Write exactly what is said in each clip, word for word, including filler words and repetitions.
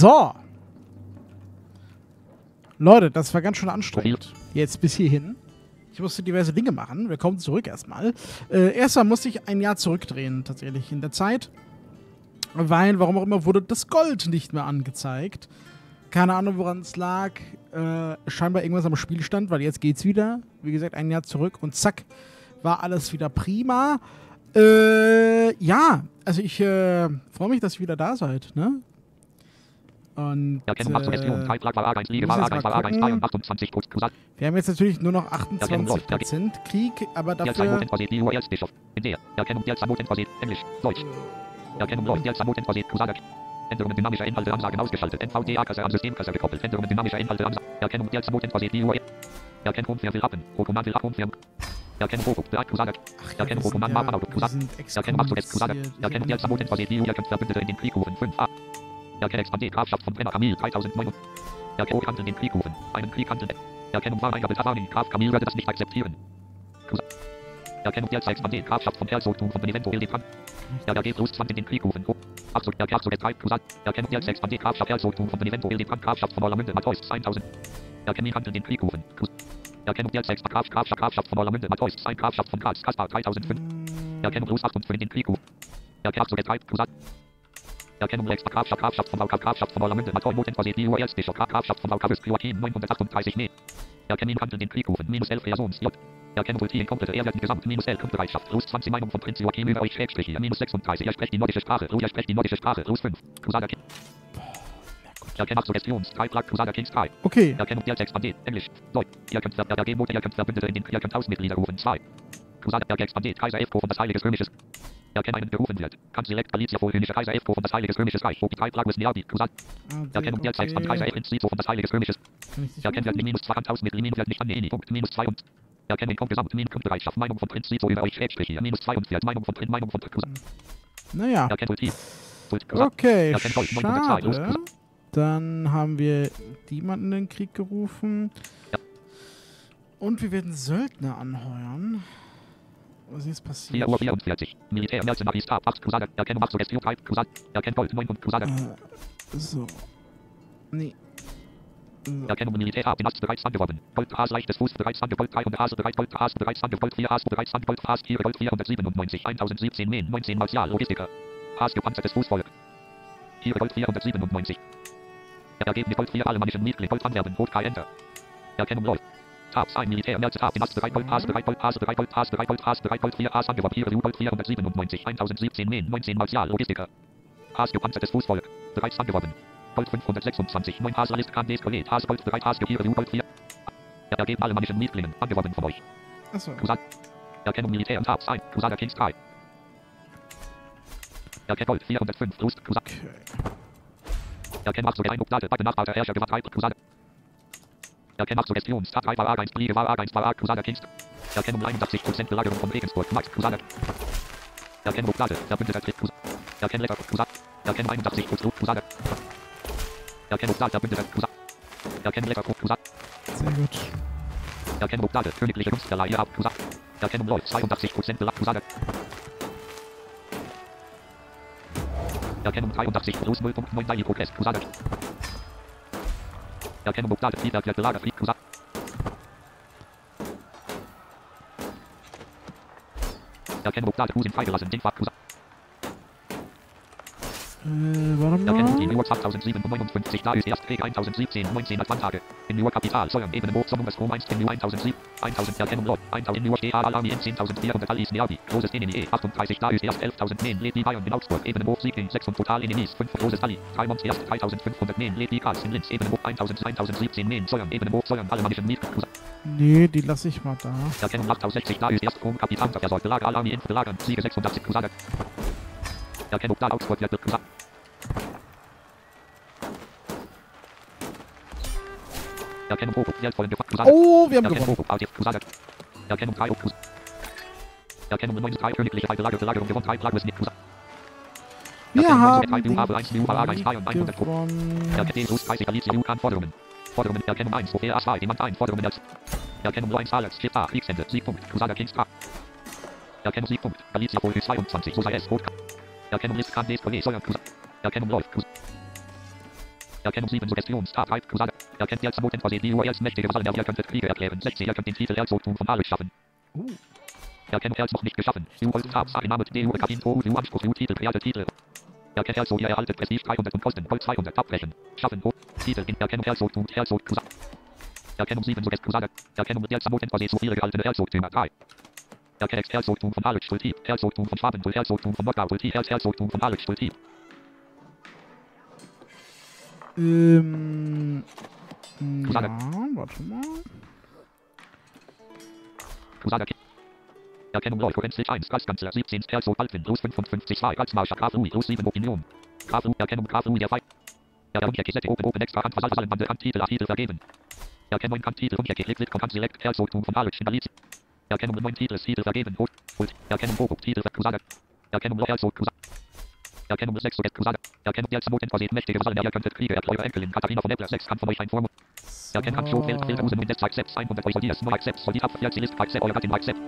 So. Leute, das war ganz schön anstrengend. Jetzt bis hierhin. Ich musste diverse Dinge machen. Willkommen zurück erstmal. Äh, erstmal musste ich ein Jahr zurückdrehen, tatsächlich, in der Zeit. Weil, warum auch immer, wurde das Gold nicht mehr angezeigt. Keine Ahnung, woran es lag. Äh, scheinbar irgendwas am Spielstand, weil jetzt geht's wieder. Wie gesagt, ein Jahr zurück und zack, war alles wieder prima. Äh, ja, also ich äh, freue mich, dass ihr wieder da seid, ne? Und, äh, wir haben jetzt natürlich nur noch achtundzwanzig Prozent Krieg, aber dafür... Änderungen dynamischer Inhalte Ansagen ausgeschaltet. N V D A-Kasse an Systemkasse gekoppelt. Änderungen dynamischer Inhalte Ansagen. Erkennung der Zermut entversiert. Erkennung für Verlappen. Rokuman will abumfirmen. Erkennung Roku. Bereit Crusader. Erkennung Rokuman Marmauto. Crusader. Erkennung Abzug Crusader. Erkennung der Zermut entversiert. Erkennung Verbündete in den Krieg rufen. fünf a. Erkennung Expandé Grafschaft von Brenner Kamil zweitausendneun. Erkennung Handel den Krieg rufen. Einen Krieg handeln. Erkennung Wahrheit mit Tafani. Graf Kamil würde das nicht akzeptieren. Erkennung der Expandé Grafschaft von Herzogtum von Benevento in den Kampf. R G Plus in den Krieg rufen. Achtung, der Herzog der Crusader. Erkennung der Expandé Grafschaft Herzogtum von Benevento in den Kampf. Grafschaft von Orlamünde Matthäus zweitausend. Erkennung Handel den Krieg rufen. Erkennung der Expandé Grafschaft Grafschaft von Orlamünde Matthäus ein. Grafschaft von Karls Kaspar zweitausendfünf. Erkennung Plus achtung für den Krieg rufen. Der Herzog der Crusader. Erkennung Lex Grafschaft Grafschaft von Valka Grafschaft von Orlamünde Matthäus Mut entversiert. Die U R S-Bischof Grafschaft von Valka Joachim neunhundertachtunddreißig Med. Erkennung Handel den Krieg rufen. Minus elf Reasons J. Erkennung Ulti in komplette Ehrwerten gesamt minus L Kampfbereitschaft plus zwanzig Meinung von Prinz Joachim über euch Schrägstrich hier minus sechsunddreißig. Er spricht die nordische Sprache. Ruhe, er spricht die nordische Sprache. Plus fünf. Crusader King. Erkennung Suggestions. drei Plug Crusader Kings drei. Okay. Erkennung der Expandiert. Englisch. Deutsch. Ihr könnt Vermutet. Ihr könnt Verbündete in den Ihr könnt Hausmitglieder rufen. zwei. Crusader der Expandiert. Kaiser Evko von das Heiliges Römisches. Erkenne einen gerufen wird. Kann direkt Galizia vorhönische Kaiser Evko von das Heiliges Römisches Reich. Obi drei Plug with Neabi. Crusader. Erkennung der Expandiert. Kaiser Evko von das Heiliges Römisches. Erkennt wird minus zweitausend wird nicht an die Punkt minus zwei und Erkennung kommt gesamt Min kommt Bereitschaft Meinung von Prinz Sito über euch Schrägstrich hier minus zweiundvierzig Meinung von Prinz Meinung von Crusader. Naja. Okay, schade. Dann haben wir niemanden in den Krieg gerufen. Ja. Und wir werden Söldner anheuern. Was ist passiert? vier Uhr vierundvierzig. Militär Mercenaries Tab acht Crusader. Erkennung acht Suggestion drei Crusader. Erkennt Gold neun und Crusader. Äh, so. Nee. So. Erkennung Militär A, den Ast bereits angeworben. Gold Haas, leichtes Fuß bereits angeworben. drei und Hase bereits Gold Haas bereits angeworben. Gold vier Haas bereits angeworben. Gold Haas vier Gold vierhundertsiebenundneunzig. eintausendsiebzehn Men, neunzehn Martial, Logistiker. Haas gepanzertes Fußvolk. Hier Gold vierhundertsiebenundneunzig. Ergebnis Gold vier alemannischen Mitglied. Gold anwerben. Rot K Enter. Erkennung läuft. Tabs ein Militär, Merz Tab, den Ast bereits Gold Haas bereits Gold Haas bereits Gold Haas bereits Gold vier Haas angeworben. Hier Gold vierhundertsiebenundneunzig. eintausendsiebzehn Men, neunzehn Martial, Logistiker. Haas gepanzertes Fußvolk. Bereits angeworben. Gold fünfhundertsechsundzwanzig, neun Haser ist Kandes Kollet, Haser Gold drei, Haser vier, Gold vier. Ergeben alemannischen Mietlingen, angeworben von euch. Achso. Erkennung Militär und Tabs ein, Crusader Kings drei. Erkennt Gold vierhundertfünf, Lust, Crusader. Okay. Erkennt Macht, sogar ein Obdate, beide Nachbarter, Herrscher, Gewalt drei, Crusader. Erkennt Macht, Suggestion, Stadt drei, war A eins, Briege, war A eins, war A, Crusader Kings. Erkennung einundachtzig Prozent Belagerung von Regensburg, Max, Crusader. Erkennt Obdate, verbündeter Tritt, Crusader. Erkennt Lecker, Crusader. Erkennt einundachtzig Prozent Crusader. Erkennung Stahl, Verbündete, Crusader. Erkennung Lecker, Crusader. Sehr gut. Erkennung Obdate, königliche Kunstverleihe, ab, Crusader. Erkennung Leut, zweiundachtzig Prozent Belag, Crusader. Erkennung dreiundachtzig, plus null Komma neun, Daily Progress, Crusader. Erkennung Obdate, Friedberg, der Belager, Fried, Crusader. Erkennung Obdate, Husin freigelassen, Dingfach, Crusader. Äh, warum noch? Erkennung Team York achttausendsiebenhundertneunundfünfzig, da ist erst Krieg eintausendsiebzehn, neunzehn als Wandtage. In New York Kapital, Säuren, Ebene, Hoch, Sommung, Westrom, eins, in New eintausendsieben, eintausend, Erkennung, Lord, eintausend, in New York, D A, Alami, in zehntausendvierhundert, Alice, Neavi, Großes, Enemy, achtunddreißig, da ist erst elftausend, Nen, Lady, Bayern, in Augsburg, Ebene, Hoch, Sieg, in sechs und Total, Enemies, fünf, Großes, Ali, drei, Mons, erst dreitausendfünfhundert, Nen, Lady, Karls, in Linz, Ebene, Hoch, eintausend, eintausendsiebzehn, Nen, Säuren, Ebene, Hoch, Säuren, alemannischen Miet, nee, die lasse ich mal da. Erkennung, achtundsechzig, da ist erst Rom, Kapital, Versorg, Belager, Alami, Inf, Belagern, Siege, sechsundachtzig, Crusader. Erkennung, da, Augsburg, wird Crusader. Erkennung Hoch, wertvollen Gefahr, Crusader. Oh, wir haben Erkennung gewonnen. Erkennung Hoch, Crusader. Erkennung drei, Crusader. Erkennung neun drei, königliche Belager, Belagerung gewonnen, drei, Plagwist, nicht Crusader. Wir haben den Krieg gewonnen. Erkennung Lust, dreißig, Alice, Lukan, Forderungen. Forderungen, Erkennung eins, Hofer, A zwei, Demand eins, Forderungen als. Erkennung eins, Alex, Schiff A, Kriegshände, Siegpunkt, Crusader, Kings A. Erkennung Siegpunkt, Galizia, Volk zweiundzwanzig, Susai S, Rotka. Erkennung List, Kandes, Kollet, Säuren, Crusader. Erkennung Läuf, Crusader. Erkennung sieben Suggestions-Tab halb Crusader. Erkennt die als Mut in Versehen die U R Ls mächtige Wahl, der ihr könntet Kriege erklären. sechzehn könnt den Titel Herzogtum von Arich schaffen. Uh. Erkennung Herz noch nicht geschaffen. U R Ls-Tabs, Name, D U R, Kabin, Toru, U-Anspruch, U-Titel, Kreate, Titel. Erkennt Herzog, ihr erhaltet Prestige dreihundert und Kosten, Gold zweihundert, abbrechen. Schaffen, hoch. Titel in Erkennung Herzogtum, Herzog, Crusader. Erkennung sieben Suggest Crusader. Erkennung mit der Sammut in Versehen zu vier gehaltene Herzogtümer drei. Erkennt Herzogtum von Arich, Sultiv, Herzogtum von Schwaben, Herzogtum von Mockau, Sultiv, Herzogtum von Arich, Sultiv. Ähm. Ja, warte mal. Crusader King. Erkennung Leuko N C eins, Gaskanzler siebzehn, Herzog Alfin, plus fünfundfünfzig, zwei, Ratsmarscher, Kafrui, plus sieben, Opinion. Kafrui, Erkennung Kafrui, der Feind. Erkennung der Kisette, Open, Open, Extra, Hand, Versallenbande, Hand, Titel, Titel, vergeben. Erkennung Hand, Titel, Umkehr, Klick, Klick, Hand, Select, Herzogtum von Arich, Analyse. Erkennung neun, Titel, Titel, vergeben, Hot, Hult. Erkennung Borup, Titel, Crusader. Erkennung Leuko, Herzog, Crusader. Erkennung sechs, Suggest Crusader. Erkennung der Zermut in Versehen mächtige Vasallen, ihr könntet Kriege erklären, Enkelin, Katharina von Ebler, sechs, Kampf von euch ein Vormund. Erkennung Kampfshow, Feld, Feld, Usen, Mindest, Accept, hundert, euch Soldiers, nur Accept, Soldier, Abwehr, Zilist, Accept, euer Gattin, Accept.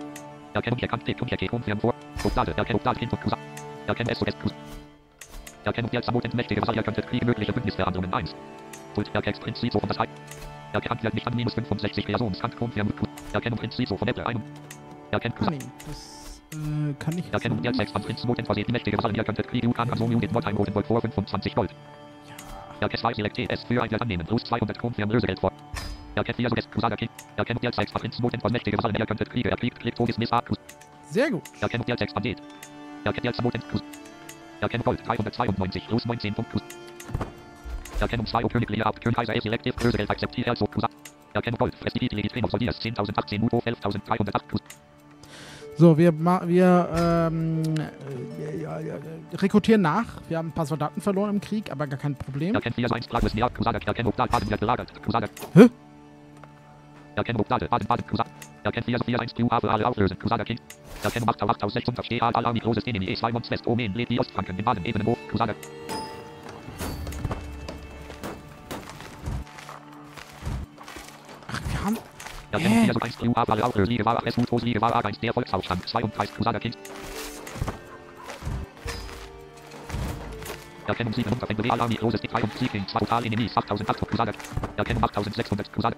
Erkennung der Kampf, Deck, Umkehr, Umfern, Vor, Obdate, Erkennung, Obdate, Kind und Crusader. Erkennung es, Suggest Crusader. Erkennung der Zermut in mächtige Vasallen, ihr könntet Kriege mögliche Bündnisverhandlungen eins. Kult, Erkennung Prinz Siso von das Heim. Erkennung Handwerk nicht an minus fünfundsechzig Personen, Kampf, Umfern, Erkennung Prinz Siso von Ebler, ein. Erkennung Crusader. Kann ich Erkennung der sechs von Prinzen Moten versehen mächtige Vasallen, ihr könntet Kriege Ukan, Kansomio, den Motheim, Rotenburg vor fünfundzwanzig Gold. Erkennt zwei Select T S für ein Wert annehmen, plus zweihundert Kron für ein Lösegeld vor. Erkennt vier Suggest Crusader King. Erkennung der sechs von Prinzen Moten von mächtige Vasallen, ihr könntet Kriege erkriegt, klickt Togis Miss Arcus. Sehr gut. Erkennung der sechs Bandit. Erkennt der Moten Crusader. Erkennung Gold dreihundertzweiundneunzig, plus neunzehn Punkt Crusader. Erkennung zwei Königliche Abt, König Kaiser Selektiv, Lösegeld akzeptiert, Herzog Crusader. Erkennung Gold, Fress die Titel, Legitrim, Soldiers, zehntausendachtzehn, Muto, elftausenddreihundertacht Crusader. So, wir, wir ähm, äh, rekrutieren nach. Wir haben ein paar Soldaten verloren im Krieg, aber gar kein Problem. Erkennt vier eins, Praxis, Neak, Crusader, Erkennung, Obdal, Baden, gelagert, Crusader. Hä? Erkennung, Obdal, Baden, Baden, Crusader. Erkennt vier eins, Q A für alle auflösen, Crusader King. Erkennung achttausend sechshundert, Steh, Alarmi, großes Enemy, E zwei, Mons, West, Omen, Led, die Ostfranken, in Baden, Ebenenhof, Crusader. Ach, wir haben... Erkennung vier eins, Q A für alle auflösen, Liege war A S, Utos, Liege war A eins, der Volksaufstand, zweiunddreißig, Crusader King. Erkennung siebenhundert, Ende, Alami, Roses, die drei und Sieg in zwei, Total, Enemies, achttausendachthundert, Crusader. Erkennung achttausendsechshundert, Crusader.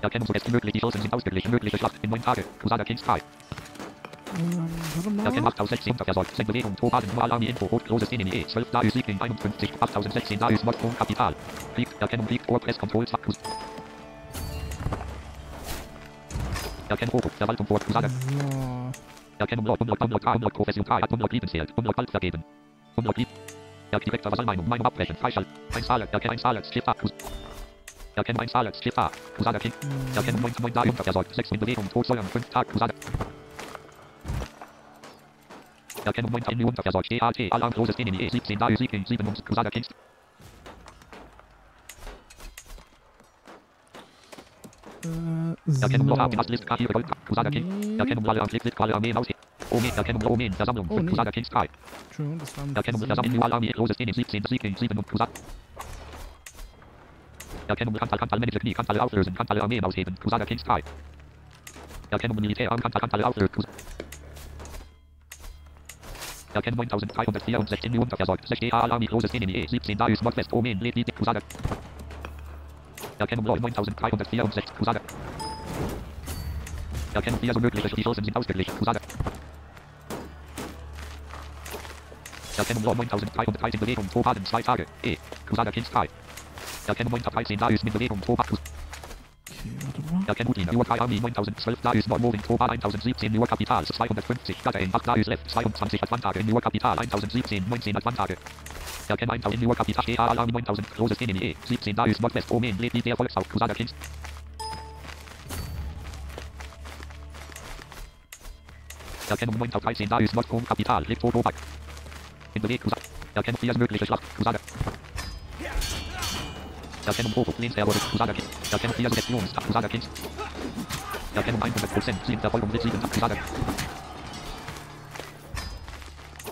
Erkennung Suggest, möglich, die Chancen sind ausgeglichen, mögliche Schlacht in neun Tage, Crusader Kings drei. Erkennung achttausendsechshundert, Versorgt, Sendbewegung, Tobaden, nur Alami, Info, Rot, Großes, Enemy, E zwölf, Darius, Sieg in einundfünfzig, achttausendsechzehn, Darius, Modfunk, Kapital. Krieg, Erkennung, Krieg, Tor, Press, Control, zwei, Crusader. Erkennung, Robo, Verwaltung, vor, Crusader. Erkennung Lord, Unlock, Unlock, Unlock, Profession drei, Unlock, Liebenswert, Unlock, Wald vergeben. Unlock, Lieb. Erk, direkter Vasallmeinung, Meinung abbrechen, freischalten. eins Saale, Erkenn eins Saale, Schiff A, Crusader. Erkenn eins Saale, Schiff A, Crusader King. Erkennung neun neun, da unterversorgt, sechs in Bewegung, Tod, Säuren, fünf Tag, Crusader. Erkennung neun in unterversorgt, D A T, Alarm, großes Enemy, E siebzehn, da Sieg in sieben, und Crusader King. Erkennung Loha, List, K vier, Gold, Crusader King. Erkennung Lala, Klick, alle Armeen aus. Omen, Erkennung Omen, Versammlung für Crusader Kings drei. Erkennung Versammlung, Alami, großes Enemy, siebzehn, Sieg in sieben, und Crusader. Erkennung Kantal, Kantal, männliche Knie, Kantal auflösen, Kantal Armeen ausheben, Crusader Kings drei. Erkennung Militärarm, Kantal, Kantal auflösen, Crusader. Erkennung neuntausenddreihundertvierundsechzig, New unterversorgt, sechs, Alami, großes Enemy, siebzehn, Darius, Nordwest, Omen, Led, Led, Crusader. Erkennung neuntausenddreihundertvierundsechzig, Crusader. Erkennung vier so mögliche Chancen sind ausgeglichen, Crusader. Erkennung neuntausenddreihundertdreizehn, Bewegung, Tobaden, zwei Tage, E, Crusader Kings drei. Erkennung neunhundertdreizehn, Darius mit Bewegung, Tobaden. Erkennung Udina, U drei, Army, neunzehn zwölf, Darius, Normoving, Tobaden, eintausendsechzehn, U R Kapital, zweihundertfünftig, Gatter in acht, Darius, Left, zweiundzwanzig, Advantage, in U R Kapital, eintausendsechzehn, neunzehn, Advantage. Erkenn eintausendzehn, in U R Kapital, G A, Alarm, neuntausend, großes Enemy, E, siebzehn, Darius, Nordwest, Omen, Lady, der Volksauf, Crusader Kings. Erkennung neunhundertdreizehn, Darius, Nordstrom, Kapital, Lipto, Tobak. In Bewegung, Crusader. Erkennung vier mögliche Schlacht, Crusader. Erkennung Robo, Lehnsherrwürdig, Crusader King. Erkennung vier Suggestionstag, Crusader Kings. Erkennung hundert Prozent, sieben Verfolgung mit sieben, Crusader.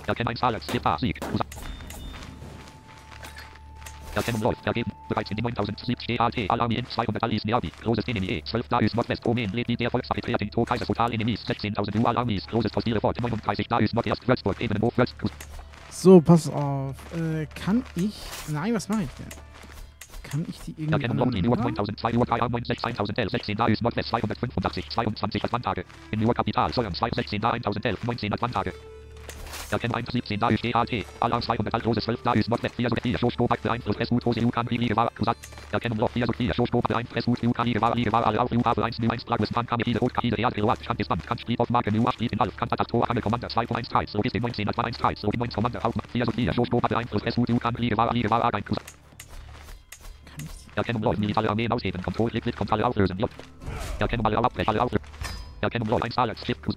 Erkennung eins Alex, vier A, Sieg, Crusader. Erkennung läuft, vergeben, bereits in die neuntausendsiebzig, D A T, Alami, in zweihundert, Alice, Neabi, großes Enemy, E zwölf, Darius, Nordwest, Omen, Lady, der Volksabit, Reating, To, Kaiser, Total, Enemies, sechzehntausend, U, Alamis, großes Postile, Fort, neununddreißig, Darius, Norderst, Würzburg, Ebenenhof, Würzburg, So, pass auf. Äh, kann ich... Nein, was mache ich denn? Kann ich die irgendwie... In New York neun null null zwei, neun neun sechs, eins null eins null, sechzehn Nordwest zweihundertfünfundachtzig, zweiundzwanzig als Wandtage. In New York Kapital, Säuren zwei, sechzehn eintausendelf, neunzehn als Wandtage. Erkennen eins, siebzehn da ist D A T. Alarm zweihundert, alt, Rose zwölf, da ist Nordwest vier, Sophia, Schosko, Pakt, Beeinfluss, S U T, Hose, Jukan, Lili, Gewahre, Kusat. Erkennen Loch vier, Sophia, Schosko, Beeinfluss, S U T, Jukan, Lili, Gewahre, Lili, Gewahre, Alle, Auf, Juhafe eins, New eins, Prag, Westfan, Kamehide, Rot, Kahide, Real, Eloat, Stand, Dispant, Kant, Stried, auf Marke, New Art, Stried, in Alf, Kantat, Tor, Angel, Commander, zwei, vor eins, drei, so ist den neunzehn, als war eins, drei, so die neun, Commander, Hauptmann, vier, Sophia, Schosko, Beeinfluss, S U T, Jukan, Lili, Gewahre, Lili, Gewahre, Agein, Kusat. Erkennung Log, militare Armeen ausheben, Kontroll, Klick, Klick, Kontrolle auflösen, J. Erkennung alle Abbrecher, alle auflösen. Erkennung Log, eins, Alex, Schiff, Kus.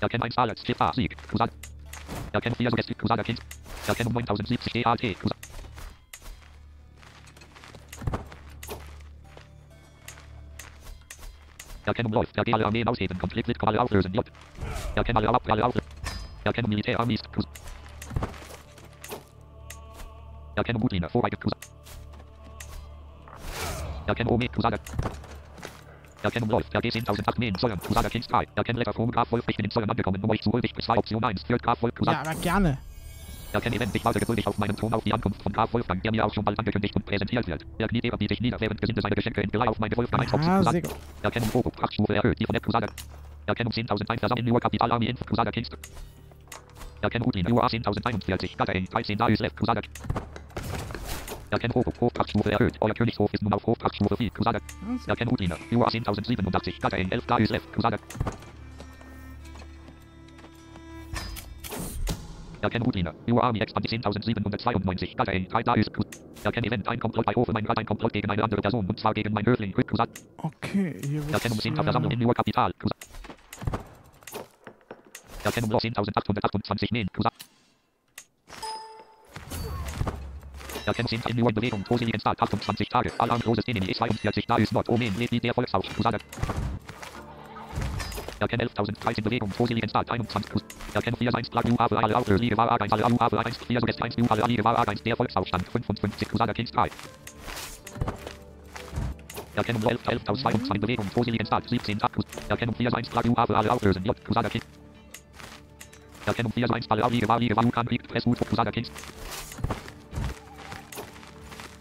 Erkennung eins, Alex, Schiff, A, Sieg, Kusat. Erkennung vier, Suggestiv, Crusader Kings. Erkennung neuntausendsiebzig, D A T, Kusat. Erkennung läuft, erkenne alle Armeen ausheben, Kontroll, Klick, Kontrolle auflösen, J. Erkennung alle Abbrecher, alle auflösen. Erkennung militare Armeen, Kusat. Erkennung Gutlinie, Vorreiter, Kusat. Erkennung Omen, Crusader. Erkennung läuft, R G zehntausend acht Mähen, Säuren, Crusader Kings drei. Erkenne Letter vom Graf Wolf, ich bin in Säuren angekommen, nur ich zu Ulrich, bis zwei Option eins, führt Graf Wolf, Crusader. Ja, aber gerne. Erkenne Event, ich warte geduldig auf meinem Thron auf die Ankunft von Graf Wolfgang, der mir auch schon bald angekündigt und präsentiert wird. Er kniet eben, die sich nieder, während Gesinde seine Geschenke in Gelei auf meine Wolfgang eintausend. Erkennung Fogo, Prachtstufe erhöht, die von der Crusader. Erkennung zehntausend eins, Versammlung in New York, Kapitalarmee, Inf, Crusader Kings. Erkennung Udline, U A zehntausendeinundvierzig, Gatterin, dreizehn, Darius Lev, Crusader. Erkennen Hof, Hofprachtstufe erhöht. Euer Königshof ist nun auf Hofprachtstufe vier, Crusader. Erkennen Udline, U A zehntausendsiebenundachtzig, Gatterin elf, Darius Lev, Crusader. Erkennen Udline, U A Army Expand zehntausendsiebenhundertzweiundneunzig, Gatterin drei, Darius, Crusader. Erkennen Event, ein Komplott bei Hofe, mein Rat, ein Komplott gegen eine andere Person, und zwar gegen mein Höfling, Crusader. Okay, hier wird's. Erkennung zehnter Versammlung in New York Kapital, Crusader. Erkennung Law zehntausendachthundertachtundzwanzig, Main, Crusader. Erkennung zehnter in New York Bewegung, Tosili in Start, achtundzwanzig Tage, Alarm, Roses, Enemy, zweiundvierzig, Darius Nord, Omen, Lady, der Volkshaus, Crusader. Erkennen elftausenddreizehn Bewegung, Tosili in Start, einundzwanzig, Crusader. Erkennen vier eins, Plagg, Juhave, alle Laufe, Liege, war A eins, alle Juhave, eins, vier, Sugest, eins, Juhave, Liege, war A eins, der Volkshausstand, fünfundfünfzig, Crusader, Kings drei. Erkennung elftausendzweihundertzwei Bewegung, Tosili in Start, siebzehn Tage, Crusader. Erkennung vier eins, Plagg, Juhave, alle auflösen, J, Crusader, Kings. Erkennung vier eins, Plagg, Liege, war Liege, war Lukan, Krieg, Press, Uto, Crusader, Kings.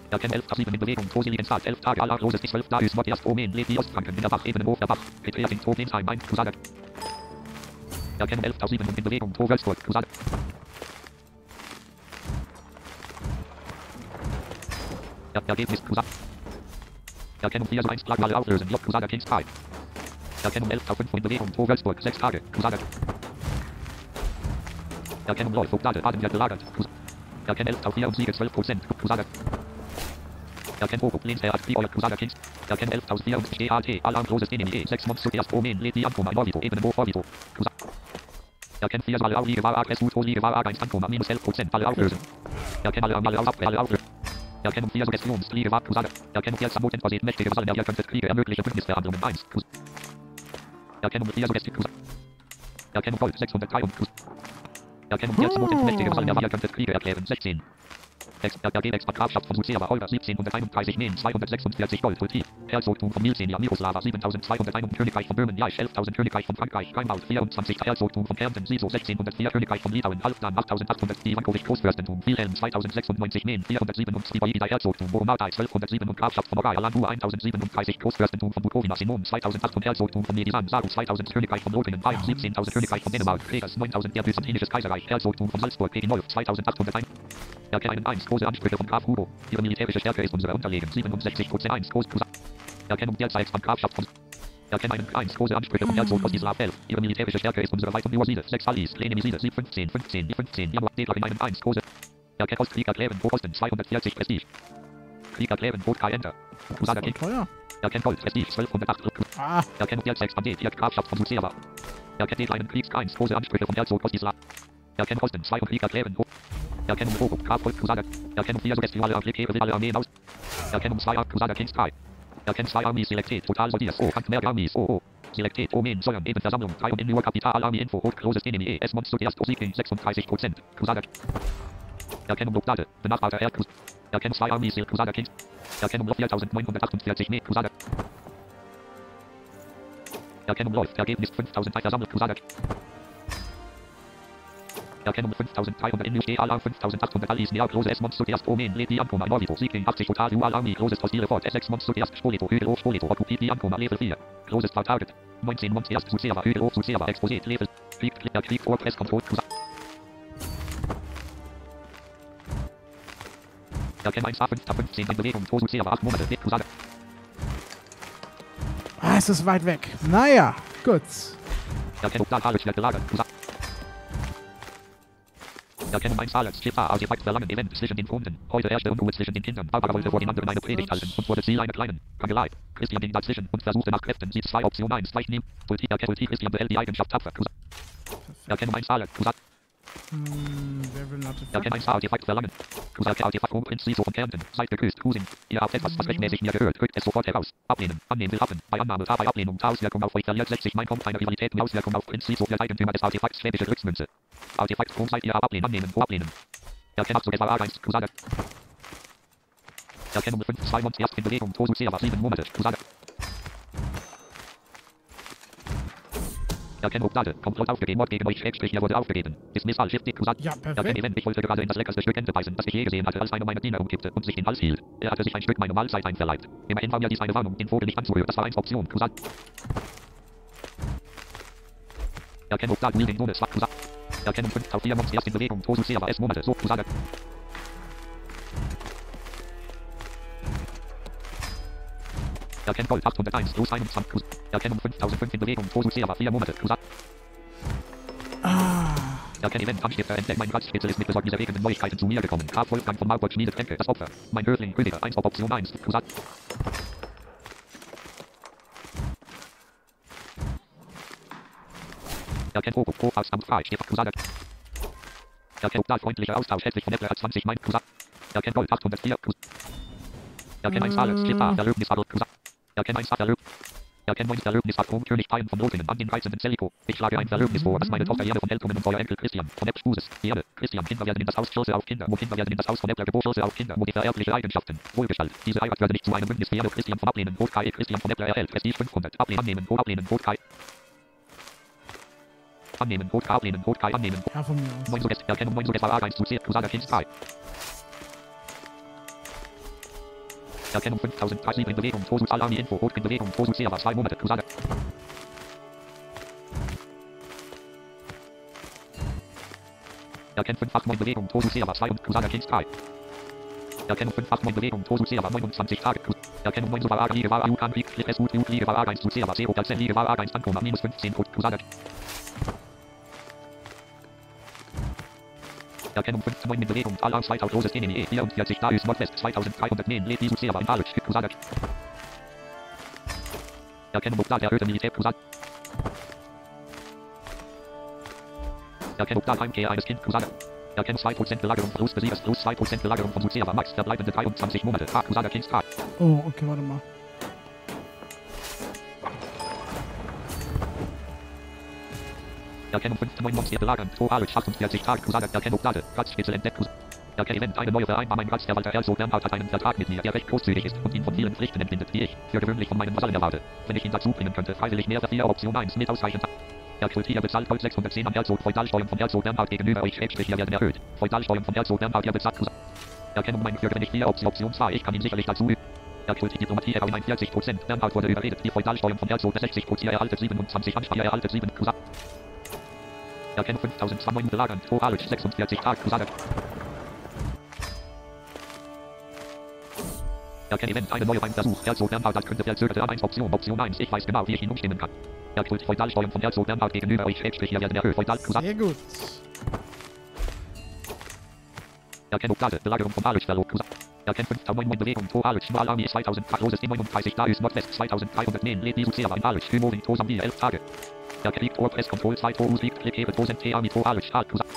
Erkennen elf sieben in Bewegung, Tosili in Start, elf Tage, Alarm, Roses, zwölf, Darius, Nord, erst, Omen, lebt die Ostfranken, Minderbach, Ebenenhof, Erbach, Petreasing, Toblensheim, Mainz, Crusader. Erkennen elf sieben in Bewegung, Towölfsburg, Crusader. Er Ergebnis, Crusader. Erkennung vier eins, Plagg, alle auflösen, J, Crusader, Kings drei. Erkennung elf fünf in Bewegung, Towölfsburg, sechs Tage, Crusader. Erkennung Läufe, Vogtade, Baden-Wert gelagert, Crusader. Erkennen elf vier und Siege, zwölf Prozent, Crusader. Erkennen Bobo, Linzer, Adri, Euer, Crusader, Kings. Erkennen elftausendvier und D A T, Alarm, Großes, Enemy, sechs Monster, erst, Omen, Ledi, Ankoma, Novito, Ebenenhof, Novito, Crusader. Erkennen vier, Malau, Liege, war, Agres, Uto, Liege, war, Ageins, Ankoma, minus elf Prozent, alle auflösen. Erkennen alle, alle, alle, alle auflösen. Erkennen vier, Suggestions, Liege, war, Crusader. Erkennen vier, Samoten, Versehen, mächtige Vasallen, ihr könntet Kriege, ermögliche Bündnisverhandlungen, eins, Crusader. Erkennen vier, Suggestion, Crusader. Erkennen Gold, sechshundertdrei und Crusader. Erkennen vier, Samoten, mächtige Vasallen, ihr könntet Kriege erklären, sechzehn. Ergebnis der Grafschaft von Suceava, Euler siebzehnhunderteinunddreißig, Mähen zweihundertsechsundvierzig, Gold, Hutti, Herzogtum von Milsenia, Miroslava siebentausendzweihunderteins, Königreich von Böhmen, Jaisch elftausend, Königreich von Frankreich, Rheinland vierundzwanzig, Herzogtum von Kärnten, Siso sechzehnhundertvier, Königreich von Litauen, Halfdan achttausendachthundert, Ivankovic, Großfürstentum, Wilhelm zweitausendsechsundneunzig, Mähen vierhundertsieben und Svivoida, Herzogtum, Boromata zwölfhundertsieben und Grafschaft von Moraja, Landua eintausendsiebenunddreißig, Großfürstentum von Bukowina, Simon zweitausendacht und Herzogtum von Medisan, Saru zweitausend, Königreich von Lothringen, Bayern siebzehntausend, Königreich von Dänemark, Kregers neuntausend, der byzantinisches Kaiserreich, Herzogtum von Salzburg, gegen Nolf zweitausendachthunderteins. Erkennen eins, große Ansprüche von Graf Hugo. Ihre militärische Stärke ist unsere unterlegen. siebenundsechzig Prozent eins, groß Crusader. Erkennung derzeits von Grafschaft von... Erkennen eins, große Ansprüche von Herzog aus Isla elf. Ihre militärische Stärke ist unsere weitem Ursiede. sechs Allies, Lene Miside, sieben fünfzehn, fünfzehn, fünfzehn, Januar, Deklarin eins, große... Erkennen aus Krieg erklären, Pro Osten zweihundertvierzig, Prestige. Krieg erklären, Rot, Kai, Enter. Crusader King. Erkennen Gold, Prestige, zwölfhundertacht. Erkennen derzeits von D vier, Grafschaft von Suceava. Erkennen Deklarin Kriegs eins, große Ansprüche von Herzog aus Isla. Erkennen Osten zwei und Krieg erklären, Rot. Erkennung Fogo, Graf Wolf, Crusader. Erkennung vier, Suggestivale Anblick, Hebe, alle Armeen aus. Erkennung zwei, Crusader Kings drei. Erkennung zwei, Armies, Selektet, Total, Soldiers, O, Kant, Merge, Armies, O, O. Selektet, Omen, Säuren, Ebenversammlung, drei und in New Kapital, Armee, Info, Rot, Großes, Enemy, E S, Monster, erst, Sieg, sechsunddreißig Prozent, Crusader. Erkennung Blockade, benachbarte R, Crusader. Erkennung zwei, Armies, Crusader Kings. Erkennung viertausendneunhundertachtundvierzig, Mäh, Crusader. Erkennung läuft, Ergebnis fünftausenddrei, Versammlung, Crusader. Erkennung fünftausenddreihundert in U C Alarm fünftausendachthundert Alice Nea Große S Monster erst Omen Led Diankoma Norvito Sieg gegen achtzig Total U Alarmi Großes Fossile Fort S sechs Monster erst Spolito Hügelhof Spolito Okupit Diankoma Level vier Großes war Target neunzehn Monster erst Susera Hügelhof Susera Exposit Level Krieg der Krieg vor Press Control Erkennung eins A fünf A fünfzehn in Bewegung Tosuzera acht Monate Weg Crusader. Ah, es ist weit weg. Naja, gut. Erkennung Planarisch Wertgelage Crusader. Erkennung eins als Schiffer, Artefakt verlangen Event zwischen den Kunden. Heute herrschte Unruhe zwischen den Kindern. Barbara wollte vor den anderen eine Predigt halten und wurde sie einer kleinen Rangelei. Christian ging dazwischen und versuchte nach Kräften. Sie zwei Option eins gleich nehmen. Politik erkennt Politik Christian behält die Eigenschaft tapfer. Erkennung eins als Crusader. Hm, wer will Artefakt? Erkennung eins Artefakt verlangen. Crusader Artefakt Kronprinz Riso von Kärnten. Seid geküsst, Cousin. Ihr habt etwas, was rechtmäßig mir gehört. Rückt es sofort heraus. Abnehmen. Annehmen will happen. Bei Annahme, bei Ablehnung. Auswirkung auf euch verliert sechzig. Mein kommt eine Rivalität. Auswirkung auf Prinz Riso, der Eigentümer des Artefakts schwäbische Glücksmünze. Artefakt Kron seid ihr ablehnen, annehmen, vor ablehnen. Erkennung zu etwa A eins, Crusader. Erkennung fünf zwei Monster erst in Bewegung, Tosuzera sieben Monate, Crusader. Erkennung Date, Komplott aufgegeben, Mord gegen euch, Schrägstrich, hier wurde aufgegeben. Dismissal, Shift, Crusader. Ja, perfekt. Erkenne Event, ich wollte gerade in das leckerste Stück Ente beißen, das ich je gesehen hatte, als einer meiner Diener umkippte und sich den Hals hielt. Er hatte sich ein Stück meiner Mahlzeit einverleibt. Immerhin war mir dies eine Warnung, den Vogel nicht anzurühren, das war eins Option, Crusader. Erkennung Date, Wielding, Nones, Crusader. Erkennung fünf auf vier Monster erst in Bewegung, Tosuzera S Monate, so Crusader. Erkennung Gold achthunderteins, plus einundzwanzig, Crusader. Erkennung fünftausendfünf in Bewegung, Tosuzera vier Monate, Crusader. Ah. Erkennung Event, Anstifter, entdeckt mein Ratsspezialist mit besorgniser regenden Neuigkeiten zu mir gekommen. Graf Wolfgang von Marburg schmiedet Tränke, das Opfer. Mein Höfling, Königer, eins auf Option eins, Crusader. Erkennung Pro, Pro, Ausstand, frei, Stift, Crusader. Erkennung da, freundlicher Austausch, Hedwig von Neppler, zwanzig, mein Crusader. Erkennung Gold, achthundertvier, Crusader. Erkennung eins, Alex, Schiffer, Verlöbnis, Adolf, Crusader. Erkennung eins, Verlöbnis. Erkennung neun, Verlöbnis, Adolf, König, Bayern von Lothringen, an den reizenden Zeliko. Ich schlage ein Verlöbnis vor, dass meine Tochter Jerne von Heltungen und euer Enkel Christian von Nepp Spuses, Jerne, Christian, Kinder werden in das Haus, Schürze auf Kinder, wo Kinder werden in das Haus von Neppler, Geburt, Schürze auf Kinder, wo die vererbliche Eigenschaften, Wohlgestalt, diese Heirat würde nicht zu einem Bündnis, Jerne, Christian von Ablehnen, Rot, K E, Christian von Neppler erhält, Prestige fünfhundert, Ablehnen, Annehmen, Rot, Ablehnen, Rot, K E. Annehmen, Rot, K, ablehnen, Rot, K, annehmen. Ja, von mir aus. neun Sugest, Erkennung neun Sugest, A eins zu C, Crusader Kings drei. Erkennung fünftausenddreißig in Bewegung, Tosus Alami Info, Rot in Bewegung, Tosus Serva, zwei Monate, Crusader. Erkennung fünfhundertneunundachtzig in Bewegung, Tosus Serva, zwei und Crusader Kings drei. Erkennung fünfhundertneunundachtzig in Bewegung, Tosus Serva, neunundzwanzig Tage, Erkennung neun Sugest, A, Liege war, A U, Krieg, Krieg, S, U, Liege war, A eins zu Serva, zero, Galsen, Liege war, A eins, Ankoma, minus fünfzehn, Rot, Crusader. Erkennung fünfzehn in Bewegung, Alarm zweitausend, Großes Enemy, vierundvierzig, Darius Nordwest, zweitausenddreihundert, Nen, Led, Isus, Serva, Invalisch, Crusader. Erkennung Obdal, erhöhte Militär, Crusader. Erkennung Obdal, Heimkehr eines Kind, Crusader. Erkennung zwei Prozent Belagerung, Verlust des Sieges, plus zwei Prozent Belagerung von Susera, Max, verbleibende dreiundzwanzig Monate, H, Crusader Kings drei. Oh, okay, warte mal. Erkennung fünf neun Monster belagern, Toalic achtundvierzig Tage, Crusader, Erkennung Date, Ratsspitzel entdeckt, Crusader. Erkenne Event, eine neue Vereinbarung, mein Ratsverwalter Erso Bernhard hat einen Vertrag mit mir, der recht großzügig ist und ihn von vielen Pflichten entbindet, die ich für gewöhnlich von meinen Vasallen erwarte. Wenn ich ihn dazu bringen könnte, freiwillig mehr dafür Option eins mit ausreichend. Erkult hier bezahlt Gold sechshundertzehn an Herzog, Feudalsteuern von Herzog Bernhard gegenüber euch, Schrägstrich hier werden erhöht. Feudalsteuern von Herzog Bernhard hier bezahlt, Crusader. Erkennung mein für gewöhnlich vier Option zwei, ich kann ihn sicherlich dazu üben. Erkühlt die Diplomatie einundvierzig Prozent, Bernhard wurde überredet, die Feudalsteuern von Herzog sechzig Prozent, ihr erhaltet siebenundzwanzig, Ansprache, ihr erhaltet sieben, Crusader. Erkennung fünftausendzweihundert belagern, Toalic sechsundvierzig Tage, Crusader. Erkenne Event, eine neue beim Versuch, Herzog Bernhard, das könnte verzögerte A eins Option, Option eins, ich weiß genau, wie ich ihn umstimmen kann. Erkühlt Feudalsteuern von Herzog Bernhard gegenüber euch, Schrägstrich, hier werden erhöht, Feudal, Crusader. Sehr gut. Erkennung Date, Belagerung von Alic, Verlog, Crusader. Erkennt fünf neun in Bewegung, Toalic, Schmalarmi, zweitausenddrei, Roses, neununddreißig, Darius, Nordwest, zweitausenddreihundert, Nen, Led, Isus, Serva, Invalic, Hymovin, Tosambi, elf Tage. Der Krieg, Tor, Press, Control, zwei, Torus, Liegt, Klick, Hebe, Tosen, Teami, Toalic, Halt, Crusader.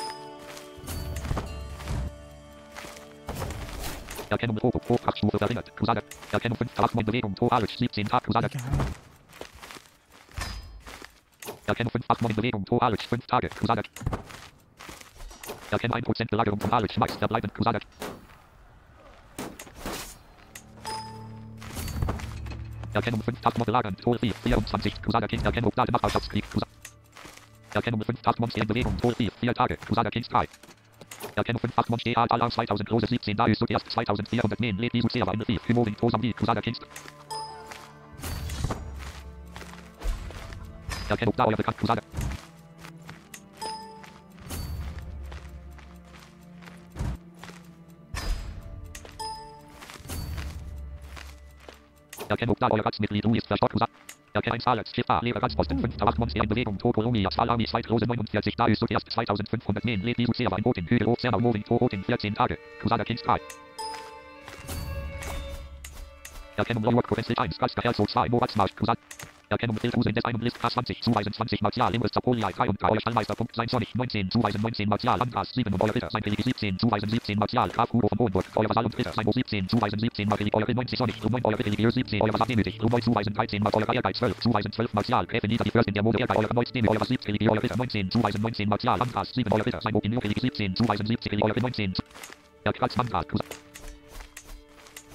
Erkennung Robo, Pro, Prachtstufe verringert, Crusader. Erkennung fünf acht in Bewegung, Toalic, siebzehn Tage, Crusader. Erkennung fünf acht in Bewegung, Toalic, fünf Tage, Crusader. Erkennung ein Prozent Belagerung von Alic, Max, verbleibend, Crusader. Erkennung fünf Tag Modellagern, Tor vier, vierundzwanzig, Crusader Kind, Erkennung Date, Nachbarschaftskrieg, Crusader. Erkennung fünf Achtmonster in Bewegung. Vor vier, vier Tage. Crusader Kings drei. Erkennung fünf Achtmonster A. Alarm zweitausend. Rose siebzehn. Darius zuerst zweitausendvierhundert. Nen. Led. Isu. Sierra. Innervier. Hymoving. Tosambi. Crusader Kings. Erkennung Dauer bekannt. Crusader. Erkennung da euer Ratsmitglied Ruiz verstockt Crusader. Erkennung eins Alex vier A. Lever Ratsposten fünf. acht Monster in Bewegung. Toko Romia. Salami zwei. Rose neunundvierzig. Darius zuerst zweitausendfünfhundert. Nen. Led. Isu. Sierra. Innervier. Hydro. Serna. Moving. Torotin. vierzehn Tage. Crusader Kings drei. Erkennung Royok. Provinz eins. Gasker Herzog zwei. Moratsmarsch. Crusader. Erkennung Filtrusen des einem List K zwanzig. Zuweisen zwanzig. Martial. Imris. Zapoliai drei und euer Stallmeister. Punkt. Sein Sonic neunzehn. Zuweisen neunzehn. Martial. Angas sieben und euer Ritter. Sein Religion siebzehn. Zuweisen siebzehn. Martial. Graf Hugo von Hohenburg. Euer Vasall und Ritter. Sein Bo siebzehn. Zuweisen siebzehn. Martial. Eure neunzig. Sonic. Rum neun. Eure Religion siebzehn. Euer Vasall demütig. Rum neun. Zuweisen dreizehn. Martial. Eure Ehrgeiz zwölf. Zuweisen zwölf. Martial. Gräfe nieder. Die Fürstin der Mode. Ehrgeiz. Eure neunzehn. Eure siebzehn. Religion. Eure Ritter neunzehn. Zuweisen neunzehn. Martial. Angas sieben. Euer Ritter. Sein Bo siebzehn. Zuweisen siebzehn. Eure neunzehn. Der Kratz Mangas.